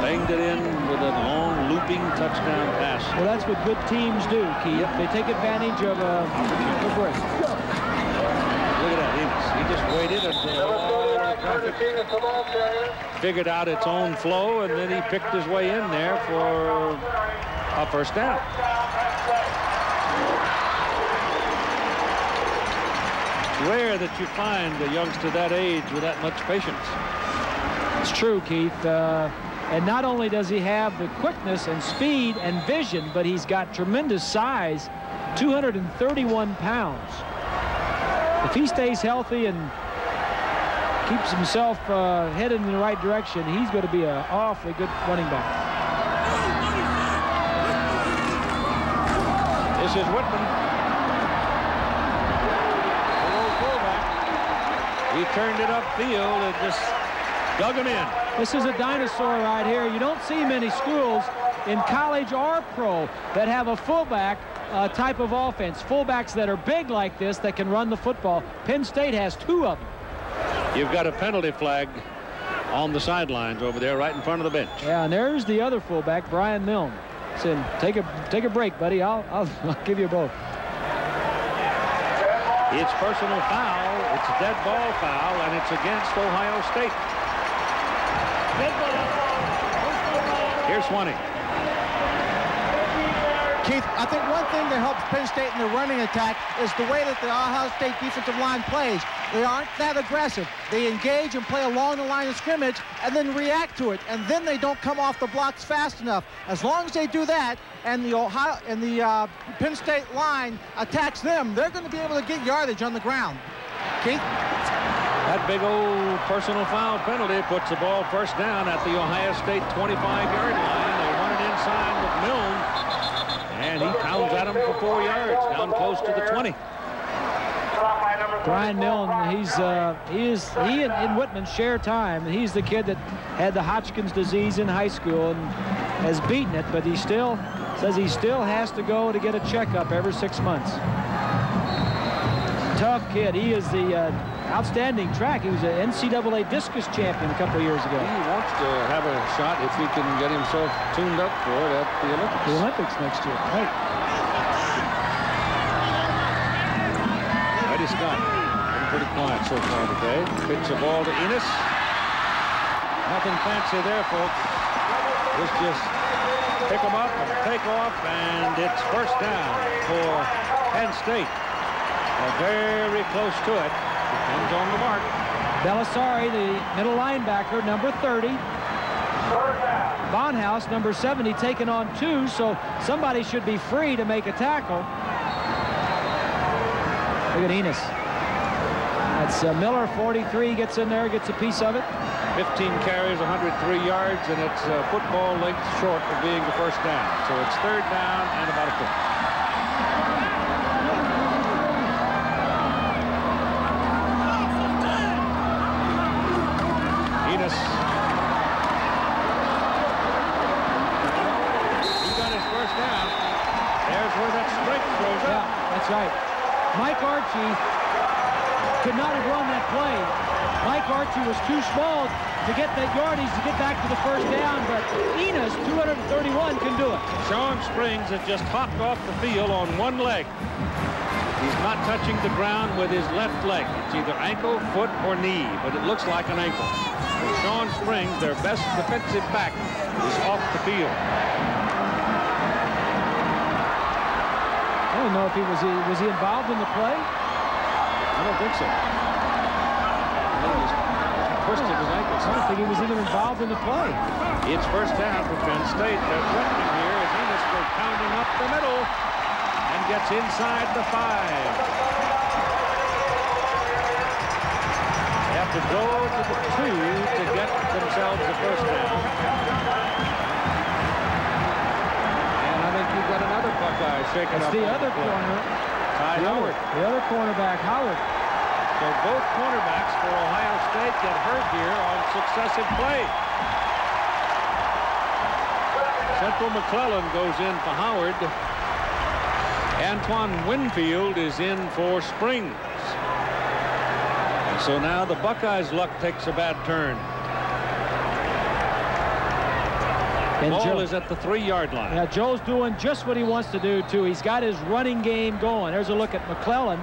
banged it in with a long looping touchdown pass. Well, that's what good teams do, Keith. Yep. They take advantage of a, a break. Look at that, Ennis. He just waited until figured out its own flow, and then he picked his way in there for a first down. It's rare that you find a youngster that age with that much patience. It's true, Keith. Uh, and not only does he have the quickness and speed and vision, but he's got tremendous size, two hundred thirty-one pounds. If he stays healthy and keeps himself uh, headed in the right direction, he's going to be an awfully good running back. This is Whitman. The old fullback. He turned it upfield and just dug him in. This is a dinosaur right here. You don't see many schools in college or pro that have a fullback uh, type of offense. Fullbacks that are big like this that can run the football. Penn State has two of them. You've got a penalty flag on the sidelines over there right in front of the bench. Yeah, and there's the other fullback, Brian Milne. Said, take a take a break, buddy. I'll, I'll, I'll give you both. It's personal foul. It's a dead ball foul, and it's against Ohio State. Here's Swanee. Keith, I think one thing that helps Penn State in the running attack is the way that the Ohio State defensive line plays. They aren't that aggressive. They engage and play along the line of scrimmage and then react to it, and then they don't come off the blocks fast enough. As long as they do that, and the Ohio and the uh, Penn State line attacks them, they're going to be able to get yardage on the ground. Keith? That big old personal foul penalty puts the ball first down at the Ohio State twenty-five yard line. They run it inside with Milne. And he pounds at him for four yards, down close to the twenty. Brian Milne, he's uh, he is he and, and Whitman share time. He's the kid that had the Hodgkin's disease in high school and has beaten it, but he still says he still has to go to get a checkup every six months. Tough kid. He is the uh, outstanding track. He was an N C double A discus champion a couple of years ago. He wants to have a shot if he can get himself tuned up for it at the Olympics. The Olympics next year. Right. Eddie Scott, been pretty quiet so far today. Pitch the ball to Enis. Nothing fancy there, folks. Let's just pick them up and take off, and it's first down for Penn State. They're very close to it. Depends on the mark. Bellisari, the middle linebacker, number thirty. Bonhouse, number seventy, taking on two, so somebody should be free to make a tackle. Look at Enis. That's uh, Miller, forty-three, gets in there, gets a piece of it. fifteen carries, one hundred three yards, and it's uh, football length short of being the first down. So it's third down and about a foot. That's right. Mike Archie could not have run that play. Mike Archie was too small to get that yardage to get back to the first down, but Enis, two hundred thirty-one, can do it. Sean Springs has just hopped off the field on one leg. He's not touching the ground with his left leg. It's either ankle, foot, or knee, but it looks like an ankle. And Sean Springs, their best defensive back, is off the field. I don't know if he was he, was he involved in the play? I don't think so. He twisted his ankles. I don't think he was even involved in the play. It's first down for Penn State. They're threatening here as Enis goes pounding up the middle and gets inside the five. They have to go to the two to get themselves the first down. You've got another Buckeye shaking up. It's the other corner. Ty Howard. The other cornerback, Howard. So both cornerbacks for Ohio State get hurt here on successive plays. Michael McClellan goes in for Howard. Antoine Winfield is in for Springs. And so now the Buckeyes' luck takes a bad turn. And Joe is at the three-yard line. Yeah, Joe's doing just what he wants to do, too. He's got his running game going. There's a look at McClellan,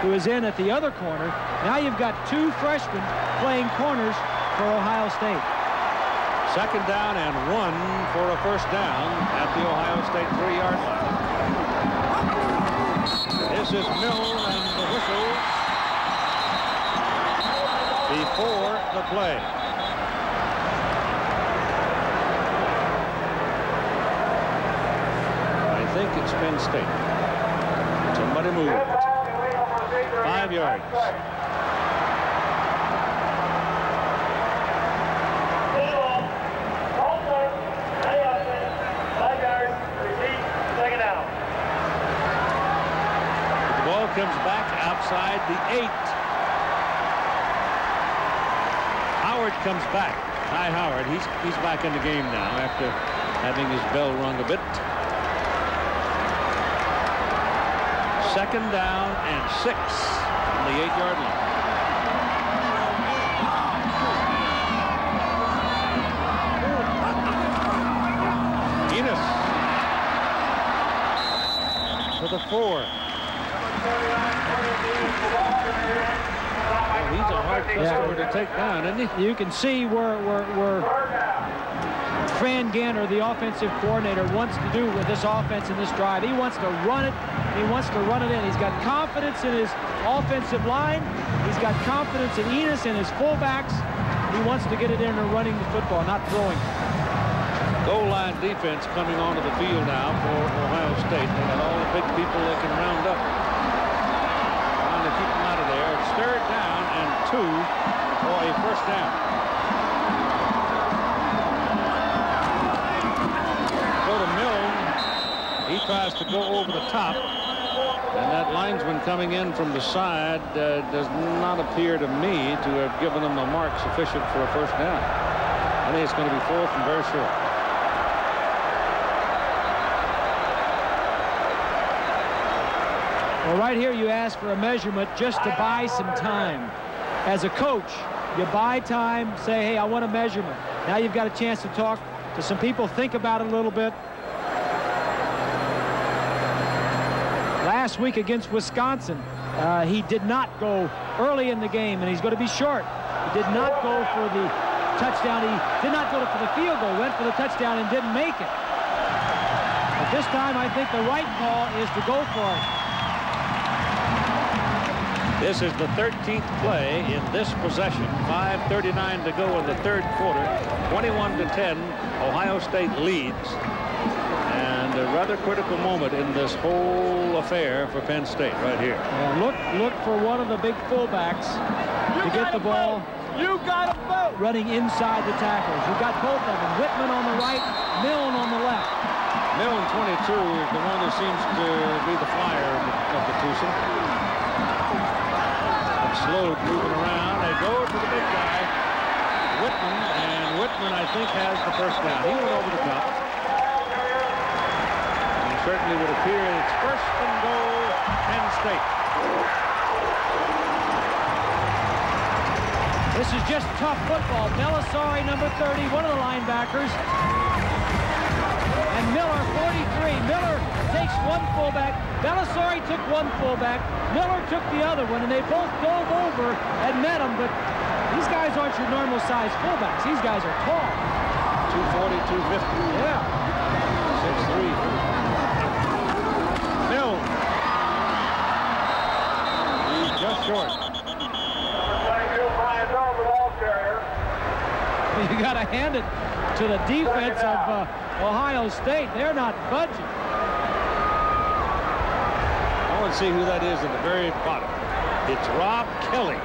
who is in at the other corner. Now you've got two freshmen playing corners for Ohio State. Second down and one for a first down at the Ohio State three-yard line. This is Milne and the whistle before the play. I think it's Penn State. Somebody moved. Five yards. Five yards. Repeat. Second down. The ball comes back outside the eight. Howard comes back. Hi, Howard. He's he's back in the game now after having his bell rung a bit. Second down and six on the eight-yard line. Enis for the four. Oh, he's a hard customer to take down, isn't he? You can see where where where. Franny Ganter, the offensive coordinator, wants to do with this offense in this drive. He wants to run it. He wants to run it in. He's got confidence in his offensive line. He's got confidence in Enis and his fullbacks. He wants to get it in and running the football, not throwing. Goal line defense coming onto the field now for Ohio State. They got all the big people they can round up. Trying to keep them out of there. It's third down and two for a first down. He tries to go over the top, and that linesman coming in from the side uh, does not appear to me to have given him a mark sufficient for a first down. I think it's going to be fourth and very short. Well, right here you ask for a measurement just to buy some time. As a coach, you buy time, say, hey, I want a measurement. Now you've got a chance to talk to some people, think about it a little bit. Last week against Wisconsin, uh, he did not go early in the game, and he's going to be short. He did not go for the touchdown. He did not go for the field goal, went for the touchdown and didn't make it. But this time, I think the right call is to go for it. This is the thirteenth play in this possession. five thirty-nine to go in the third quarter. twenty-one to ten, Ohio State leads. A rather critical moment in this whole affair for Penn State right here. And look, look for one of the big fullbacks to get the ball. You got a vote. Running inside the tacklers. You got both of them. Whitman on the right, Milne on the left. Milne, twenty-two, is the one who seems to be the flyer of the twosome. It's slow moving around. They go to the big guy, Whitman, and Whitman, I think, has the first down. He went over the top. Certainly would appear in its first and goal, Penn State. This is just tough football. Bellisari, number thirty, one of the linebackers. And Miller, forty-three. Miller takes one fullback. Bellisari took one fullback. Miller took the other one, and they both dove over and met him. But these guys aren't your normal size fullbacks. These guys are tall. two forty, two fifty. Yeah. six three. Just short. You got to hand it to the defense of uh, Ohio State. They're not budging. I want to see who that is at the very bottom. It's Rob Kelly,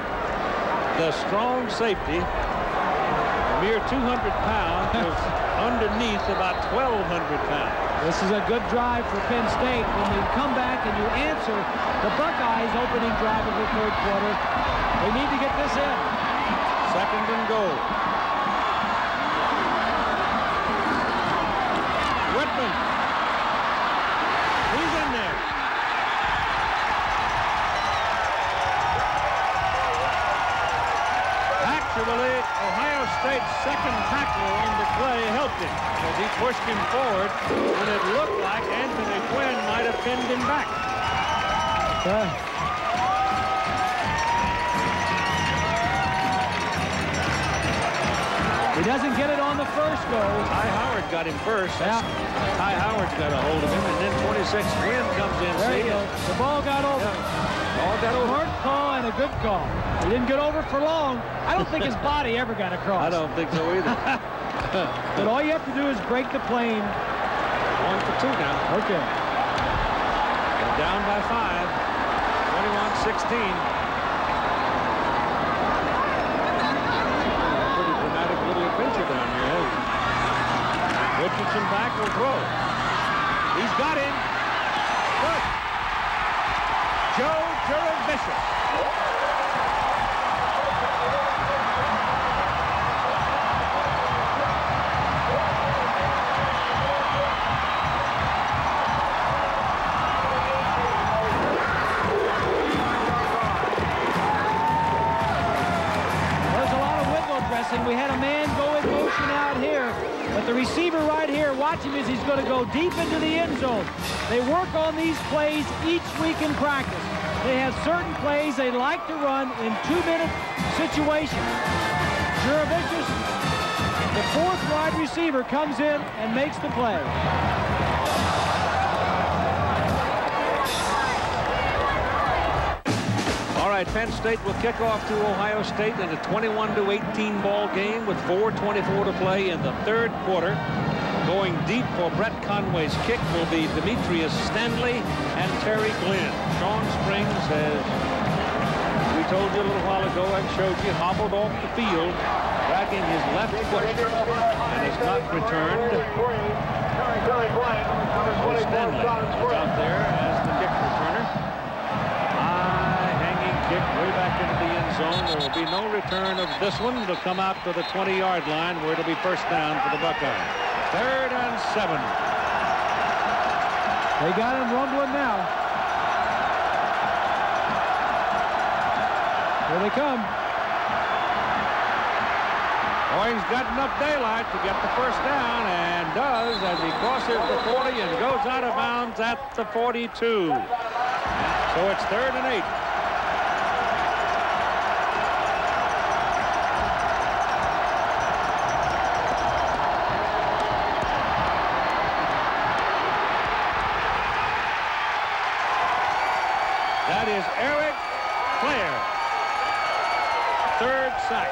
the strong safety. A mere two hundred pounds was underneath about twelve hundred pounds. This is a good drive for Penn State when you come back and you answer the Buckeyes' opening drive of the third quarter. They need to get this in. Second and goal. Whitman he pushed him forward when it looked like Anthony Quinn might have pinned him back. Uh. He doesn't get it on the first go. Ty Howard got him first. Yeah. Ty Howard's got a hold of him, and then twenty-six Quinn comes in. There you go. The ball got over. Yeah. Ball got over. Hard call and a good call. He didn't get over for long. I don't think his body ever got across. I don't think so either. But all you have to do is break the plane. One for two now. Okay. And down by five. twenty-one sixteen. Down here. Richardson back will throw. He's got him. Good. Joe Gerald Bishop. There's a lot of window dressing. We had a man go out here, but the receiver right here, watch him as he's going to go deep into the end zone. They work on these plays each week in practice. They have certain plays they like to run in two-minute situations. Juravicius, the fourth wide receiver, comes in and makes the play. Penn State will kick off to Ohio State in a twenty-one to eighteen ball game with four twenty-four to play in the third quarter. Going deep for Brett Conway's kick will be Demetrius Stanley and Terry Glenn. Sean Springs has, we told you a little while ago and showed you, hobbled off the field, dragging his left foot, and has not returned. Stanley is out there as the kick returner. Way back into the end zone. There will be no return of this one. It'll come out to the twenty-yard line where it'll be first down for the Buckeyes. Third and seven. They got him rumbling now. Here they come. Hoying's got enough daylight to get the first down, and does, as he crosses the forty and goes out of bounds at the forty-two. So it's third and eight. Eric Flair, third sack.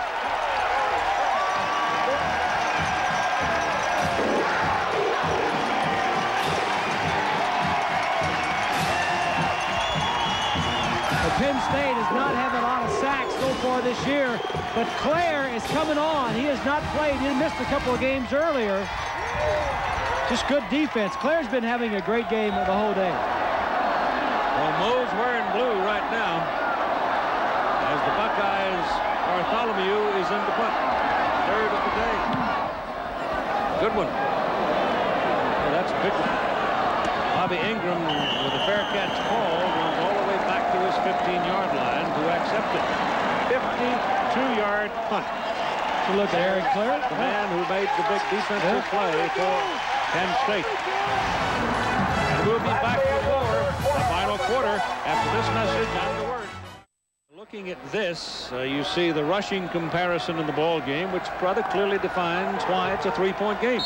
Penn State has not had a lot of sacks so far this year, but Claire is coming on. He has not played. He missed a couple of games earlier. Just good defense. Claire's been having a great game the whole day. Well, Moe's wearing blue right now as the Buckeyes, Bartholomew is in the punt. Third of the day. Good one. Well, that's a big one. Bobby Engram with a fair catch call runs all the way back to his fifteen-yard line to accept it. fifty-two-yard punt. So look at Aaron Claret, the man who made the big defensive yeah. play for Penn State. And we'll be back quarter after this message on the word. Looking at this, uh, you see the rushing comparison in the ball game, which rather clearly defines why it's a three-point game.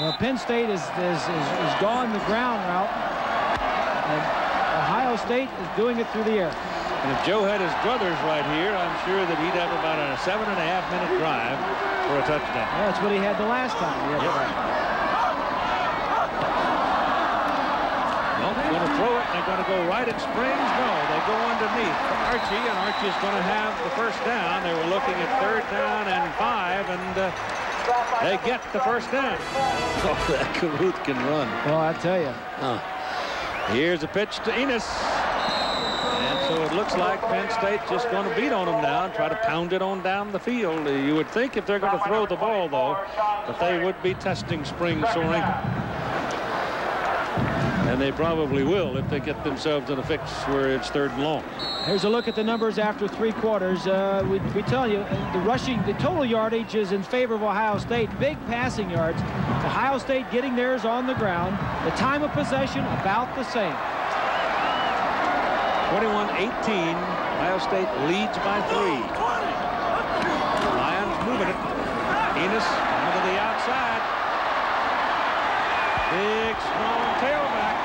Well, Penn State is is, is is gone the ground route, and Ohio State is doing it through the air. And if Joe had his brothers right here, I'm sure that he'd have about a seven and a half minute drive for a touchdown. Yeah, that's what he had the last time. He had yep. the throw it, and they're going to go right at Springs. No, they go underneath Archie, and Archie's going to have the first down. They were looking at third down and five, and uh, they get the first down. Oh, that Carruth can run. Oh, I tell you. Huh. Here's a pitch to Enis. And so it looks like Penn State just going to beat on them now and try to pound it on down the field. You would think if they're going to throw the ball, though, that they would be testing Springs so rankly. And they probably will if they get themselves in a fix where it's third and long. Here's a look at the numbers after three quarters. Uh, we, we tell you, the rushing, the total yardage is in favor of Ohio State. Big passing yards. Ohio Ohio State getting theirs on the ground. The time of possession about the same. twenty-one eighteen. Ohio State leads by three. The Lions moving it. Enis to the outside. Big strong tailback.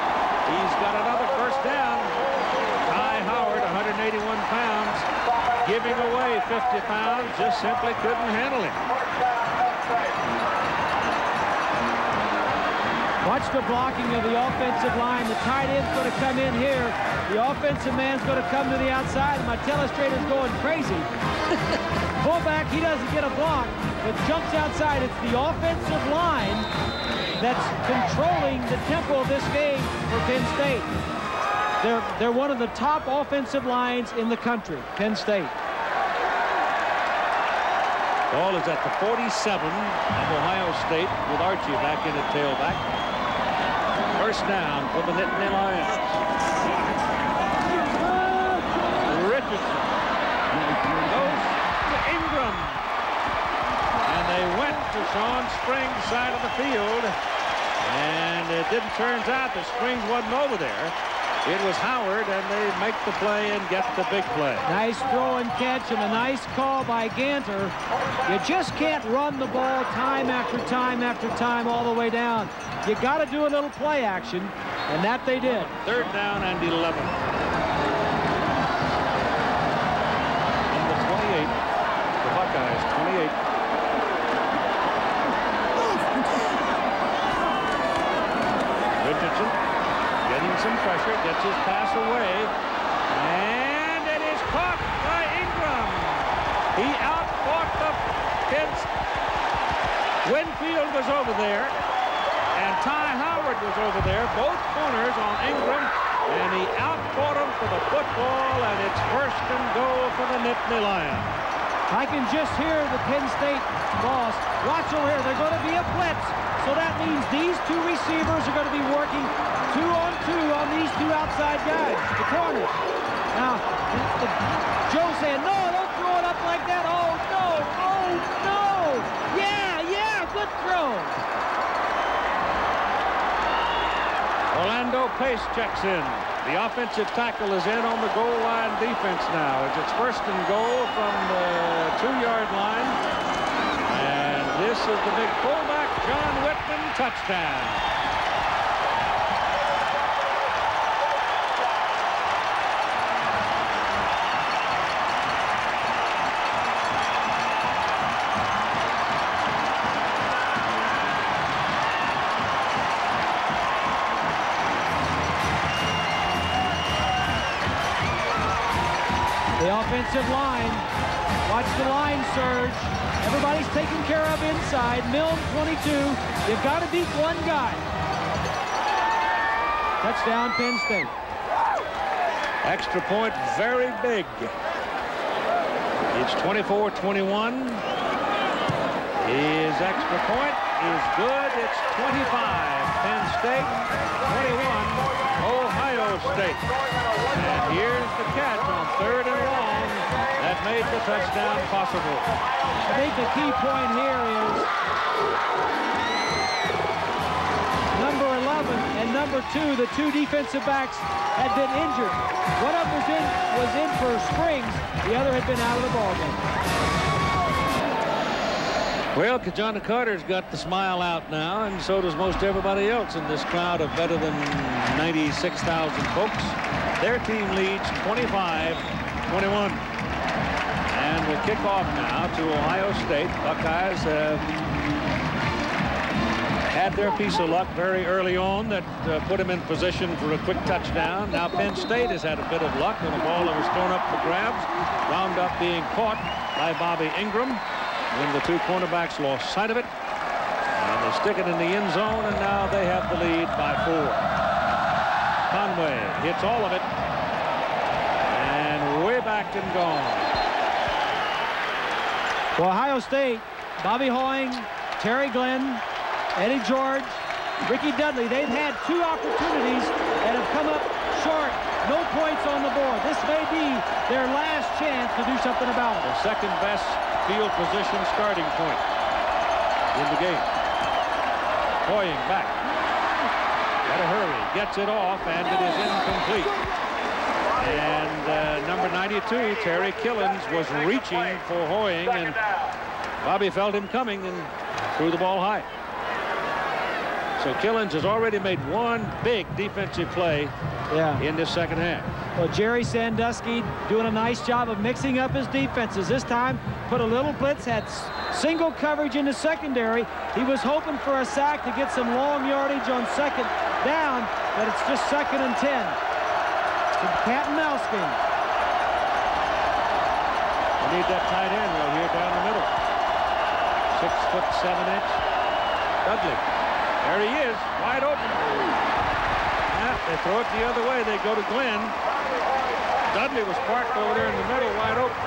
He's got another first down. Ty Howard, one hundred eighty-one pounds, giving away fifty pounds. Just simply couldn't handle him. Watch the blocking of the offensive line. The tight end's going to come in here. The offensive man's going to come to the outside. My telestrator's going crazy. Fullback, he doesn't get a block, but jumps outside. It's the offensive line that's controlling the tempo of this game for Penn State. They're, they're one of the top offensive lines in the country, Penn State. Ball is at the forty-seven of Ohio State with Archie back in the tailback. First down for the Nittany Lions. Richardson goes to Engram. And they went to Sean Springs' side of the field. And it didn't turn out that Springs wasn't over there. It was Howard, and they make the play and get the big play. Nice throw and catch and a nice call by Ganter. You just can't run the ball time after time after time all the way down. You got to do a little play action, and that they did. Third down and eleven. And the twenty-eight, the Buckeyes, twenty-eight. Richardson getting some pressure, gets his pass away, and it is caught by Engram. He outfought the kids. Winfield was over there. And Ty Howard was over there, both corners on Engram, and he outfought him for the football, and it's first and goal for the Nittany Lions. I can just hear the Penn State loss. Watch over here, they're going to be a blitz, so that means these two receivers are going to be working two on two on these two outside guys, the corners. Now, the, the, Joe saying, no, don't throw it up like that. Oh, no, oh, no. Yeah, yeah, good throw. Orlando Pace checks in. The offensive tackle is in on the goal line defense now. It's its first and goal from the two-yard line. And this is the big fullback, John Whitman, touchdown. Offensive line. Watch the line surge. Everybody's taken care of inside. Milne, twenty-two. You've got to beat one guy. Touchdown, Penn State. Extra point, very big. It's twenty-four twenty-one. His extra point is good. It's twenty-five. Penn State, twenty-one. Ohio State. And here's the catch on third and long. That made the touchdown possible. I think the key point here is number eleven and number two, the two defensive backs had been injured. One of them was in, was in for Springs. The other had been out of the ballgame. Well, Kajana Carter's got the smile out now, and so does most everybody else in this crowd of better than ninety-six thousand folks. Their team leads twenty-five twenty-one. And we'll kick off now to Ohio State. Buckeyes have had their piece of luck very early on that uh, put them in position for a quick touchdown. Now Penn State has had a bit of luck on a ball that was thrown up for grabs, wound up being caught by Bobby Engram when the two cornerbacks lost sight of it. And they stick it in the end zone, and now they have the lead by four. Conway hits all of it, and way back and gone. For Ohio State, Bobby Hoying, Terry Glenn, Eddie George, Ricky Dudley, they've had two opportunities and have come up short. No points on the board. This may be their last chance to do something about it. The second best field position starting point in the game. Hoying back. Got a hurry. Gets it off, and it is incomplete. And uh, number ninety-two, Terry Killens, was reaching for Hoying, and Bobby felt him coming and threw the ball high. So Killens has already made one big defensive play yeah. in this second half. Well, Jerry Sandusky doing a nice job of mixing up his defenses. This time, put a little blitz, had single coverage in the secondary. He was hoping for a sack to get some long yardage on second down, but it's just second and ten. It's a cat and mouse game. We need that tight end right here down the middle. Six foot seven inch. Dudley. There he is, wide open. Yeah, they throw it the other way. They go to Glenn. Dudley was parked over there in the middle, wide open.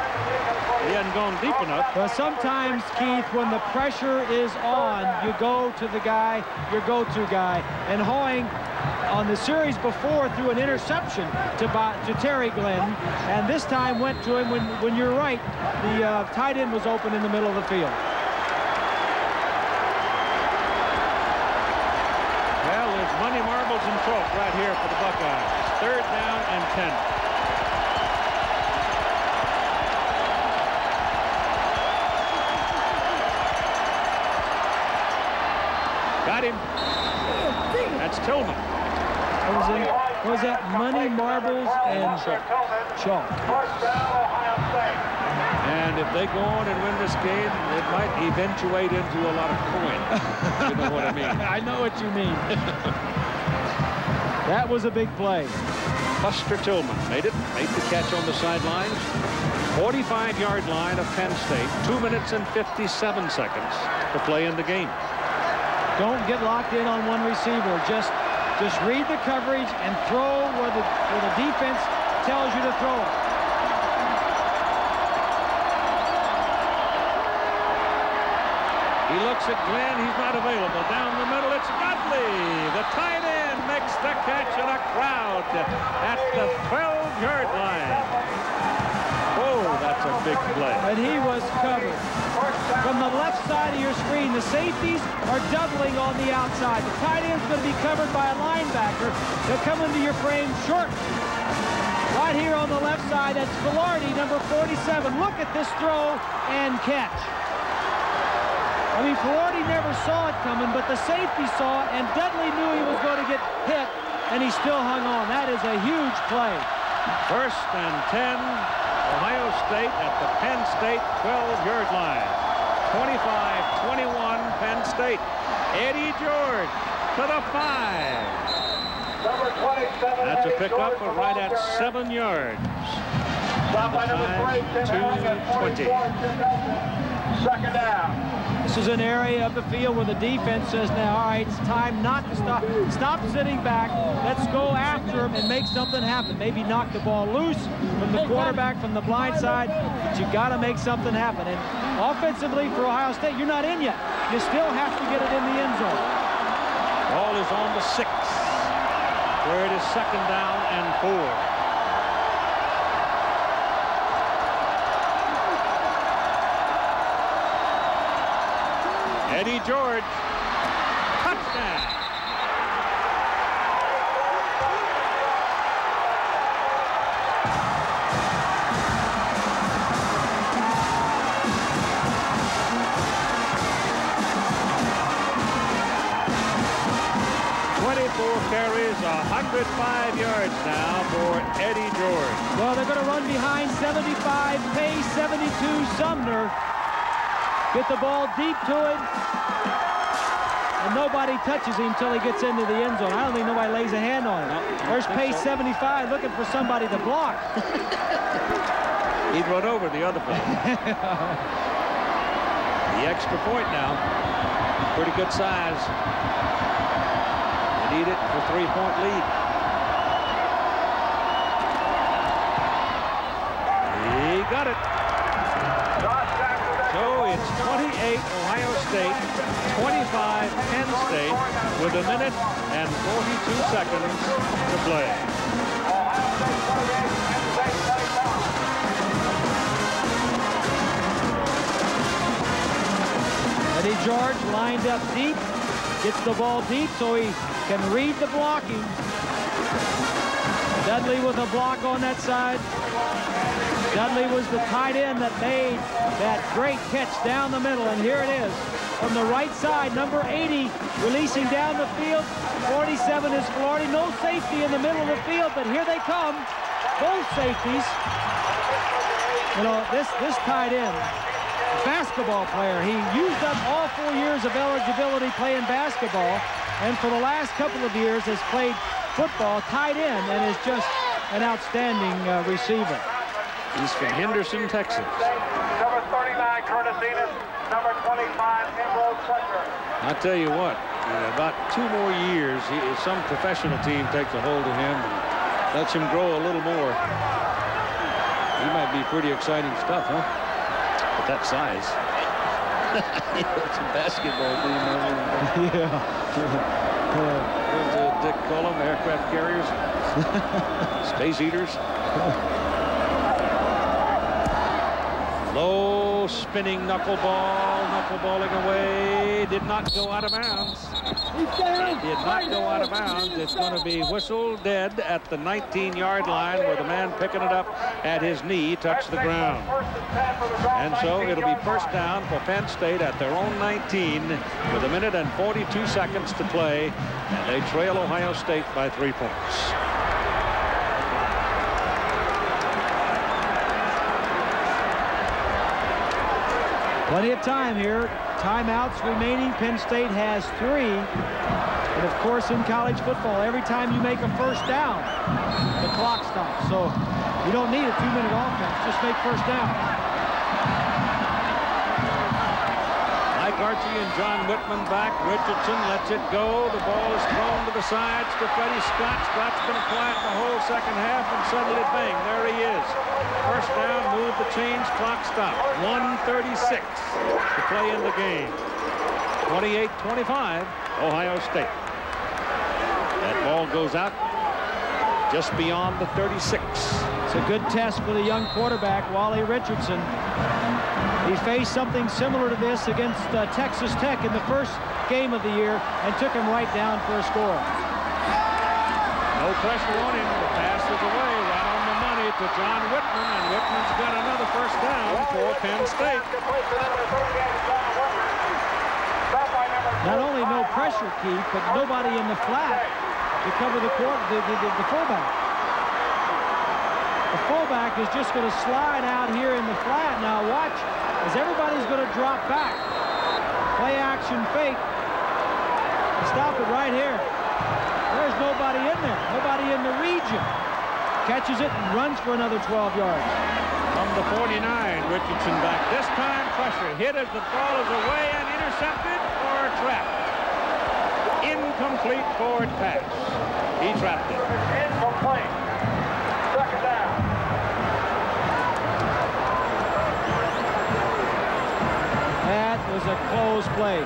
He hadn't gone deep enough. Well, sometimes, Keith, when the pressure is on, you go to the guy, your go-to guy. And Hoying, on the series before, threw an interception to, to Terry Glenn, and this time went to him when, when you're right, the uh, tight end was open in the middle of the field. Well, there's money, marbles, and chalk right here for the Buckeyes. Third down and ten. Got him. That's Tillman. Was it, was that money, marbles, and chalk? And if they go on and win this game, it might eventuate into a lot of coin. You know what I mean? I know what you mean. That was a big play. Buster Tillman made it, made the catch on the sidelines. forty-five yard line of Penn State. Two minutes and fifty-seven seconds to play in the game. Don't get locked in on one receiver. Just, just read the coverage and throw where the, where the defense tells you to throw it. He looks at Glenn. He's not available. Down the middle, it's Dudley. The tight end makes the catch, and a crowd at the twelve yard line. Oh, that's a big play. And he was covered. From the left side of your screen, the safeties are doubling on the outside. The tight end's going to be covered by a linebacker. They'll come into your frame short. Right here on the left side, that's Velarde, number forty-seven. Look at this throw and catch. I mean, Velarde never saw it coming, but the safety saw it, and Dudley knew he was going to get hit, and he still hung on. That is a huge play. First and ten. Ohio State at the Penn State twelve yard line. twenty-five twenty-one Penn State. Eddie George to the five. Number twenty-seven. That's a pickup right at seven yards. Stop by number three, two twenty. Second down. This is an area of the field where the defense says, now, all right, it's time not to stop. Stop sitting back. Let's go after him and make something happen. Maybe knock the ball loose from the quarterback, from the blind side. But you got to make something happen. And offensively for Ohio State, you're not in yet. You still have to get it in the end zone. Ball is on the six, where it is second down and four. Eddie George, touchdown! twenty-four carries, one hundred five yards now for Eddie George. Well, they're going to run behind seventy-five, Pace, seventy-two, Sumner. Get the ball deep to it, and nobody touches him until he gets into the end zone. I don't think nobody lays a hand on him. No, There's Pace, so. seventy-five, looking for somebody to block. He'd run over the other play. The extra point now. Pretty good size. They need it for three-point lead. He got it. So it's twenty-eight Ohio State, twenty-five Penn State, with a minute and forty-two seconds to play. Eddie George lined up deep. Gets the ball deep so he can read the blocking. Dudley with a block on that side. Dudley was the tight end that made that great catch down the middle, and here it is. From the right side, number eighty, releasing down the field. forty-seven is Flaherty. No safety in the middle of the field, but here they come. Both safeties. You know, this, this tight end, basketball player, he used up all four years of eligibility playing basketball, and for the last couple of years has played football, tight end, and is just an outstanding uh, receiver. He's from Henderson, Texas. Number thirty-nine, Curtis Enis. Number twenty-five, Emerald Fletcher. I'll tell you what, in about two more years, he, some professional team takes a hold of him and lets him grow a little more. He might be pretty exciting stuff, huh? But that size. It's a basketball team. Yeah. There's uh, Dick Cullum, aircraft carriers, space eaters. Low spinning knuckleball, knuckleballing away. Did not go out of bounds. It did not go out of bounds. It's going to be whistled dead at the nineteen yard line, where the man picking it up at his knee touched the ground. And so it'll be first down for Penn State at their own nineteen with a minute and forty-two seconds to play. And they trail Ohio State by three points. Plenty of time here. Timeouts remaining. Penn State has three. And of course, in college football, every time you make a first down, the clock stops. So you don't need a two minute offense. Just make first down. Mike Archie and John Whitman back. Richardson lets it go. The ball is thrown to the sides to Freddie Scott. Scott's been quiet the whole second half, and suddenly, bang, there he is. First down, move the chains, clock stop. one thirty-six to play in the game. twenty-eight twenty-five, Ohio State. That ball goes out just beyond the thirty-six. It's a good test for the young quarterback, Wally Richardson. He faced something similar to this against uh, Texas Tech in the first game of the year and took him right down for a score. No pressure on him. The pass is away. Right on the money to John Whitman, and Whitman's got another first down for Penn State. Not only no pressure, Keith, but nobody in the flat to cover the court, the, the, the, the fullback. The fullback is just going to slide out here in the flat. Now watch as everybody's going to drop back. Play action fake. Stop it right here. There's nobody in there. Nobody in the region. Catches it and runs for another twelve yards. From the forty-nine, Richardson back. This time, pressure. Hit as the ball is away and intercepted or trapped. Incomplete forward pass. He trapped it. Incomplete. Second down. That was a close play.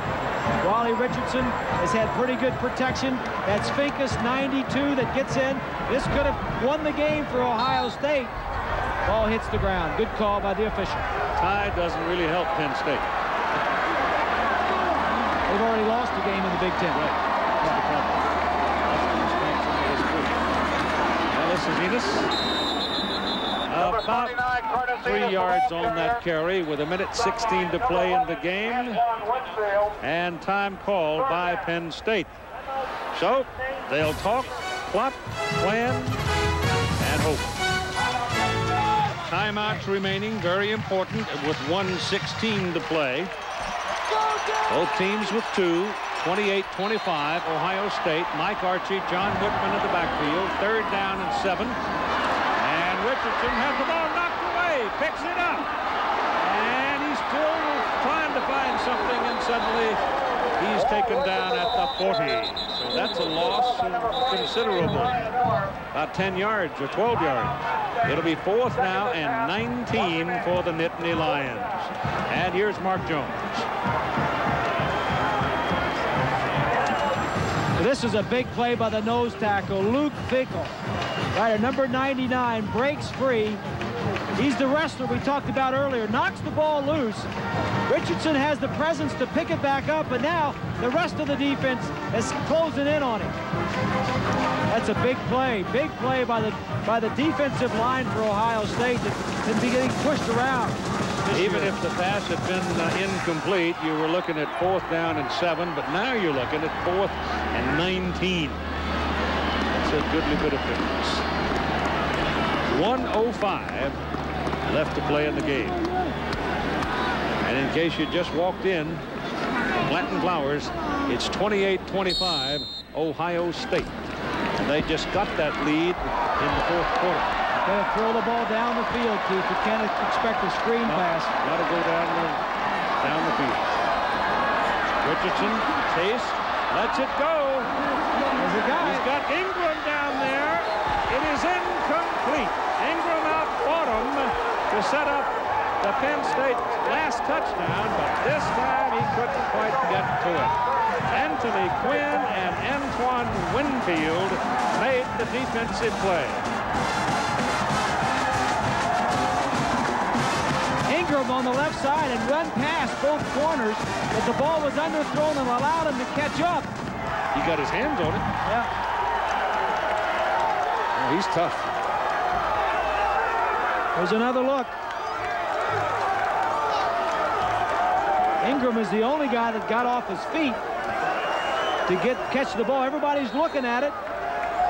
Wally Richardson has had pretty good protection. That's Finkes, ninety-two, that gets in. This could have won the game for Ohio State. Ball hits the ground. Good call by the official. Tie doesn't really help Penn State. They've already lost a game in the Big Ten. Right. That's the problem. Now this is Enis. About three yards on that carry with a minute sixteen to play in the game, and time called by Penn State. So they'll talk, plot, plan, and hope. Timeouts remaining, very important, with one sixteen to play. Both teams with two. twenty-eight twenty-five, Ohio State. Mike Archie, John Whitman at the backfield. Third down and seven. And Richardson has the ball. Picks it up, and he's still trying to find something, and suddenly he's taken down at the forty. So that's a loss considerable, about ten yards or twelve yards. It'll be fourth now and nineteen for the Nittany Lions. And here's Mark Jones. This is a big play by the nose tackle, Luke Fickell. Right, number ninety-nine breaks free. He's the wrestler we talked about earlier. Knocks the ball loose. Richardson has the presence to pick it back up, but now the rest of the defense is closing in on him. That's a big play, big play by the by the defensive line for Ohio State to, to be getting pushed around. Even if the pass had been uh, incomplete, you were looking at fourth down and seven, but now you're looking at fourth and nineteen. That's a goodly bit of difference. one oh five left to play in the game. And in case you just walked in, Blanton Flowers, it's twenty-eight twenty-five Ohio State. And they just got that lead in the fourth quarter. Going to throw the ball down the field, Keith. You can't expect a screen no, pass. Got to go down the, down the field. Richardson, Chase, lets it go. There's a guy. He's got Engram down there. It is incomplete. Engram out bottom to set up the Penn State last touchdown, but this time he couldn't quite get to it. Anthony Quinn and Antoine Winfield made the defensive play. On the left side and run past both corners, but the ball was underthrown and allowed him to catch up. He got his hands on it. Yeah. Oh, he's tough. There's another look. Engram is the only guy that got off his feet to get catch the ball. Everybody's looking at it.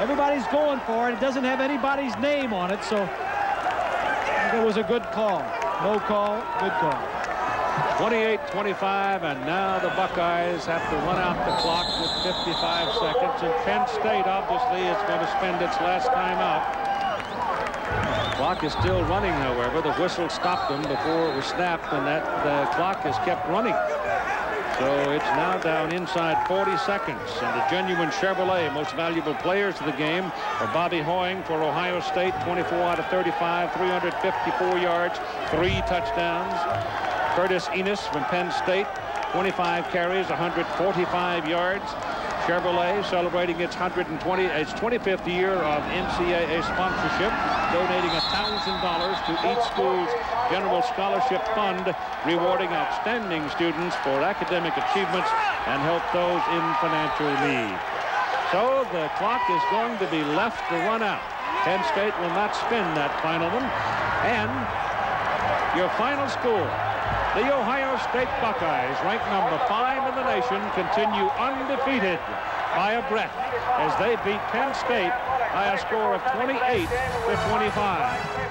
Everybody's going for it. It doesn't have anybody's name on it, so it was a good call. No call, good call. twenty-eight twenty-five, and now the Buckeyes have to run out the clock with fifty-five seconds, and Penn State obviously is going to spend its last time out. The clock is still running, however. The whistle stopped them before it was snapped, and that the clock has kept running. So it's now down inside forty seconds, and the genuine Chevrolet most valuable players of the game are Bobby Hoying for Ohio State, twenty-four out of thirty-five, three hundred fifty-four yards, three touchdowns. Curtis Enis from Penn State, twenty-five carries, one hundred forty-five yards. Chevrolet celebrating its one hundred twenty, its twenty-fifth year of N C double A sponsorship, donating one thousand dollars to each school's general scholarship fund, rewarding outstanding students for academic achievements and help those in financial need. So the clock is going to be left to run out. Penn State will not spin that final one. And your final score. The Ohio State Buckeyes, ranked number five in the nation, continue undefeated by a breath as they beat Penn State by a score of twenty-eight to twenty-five.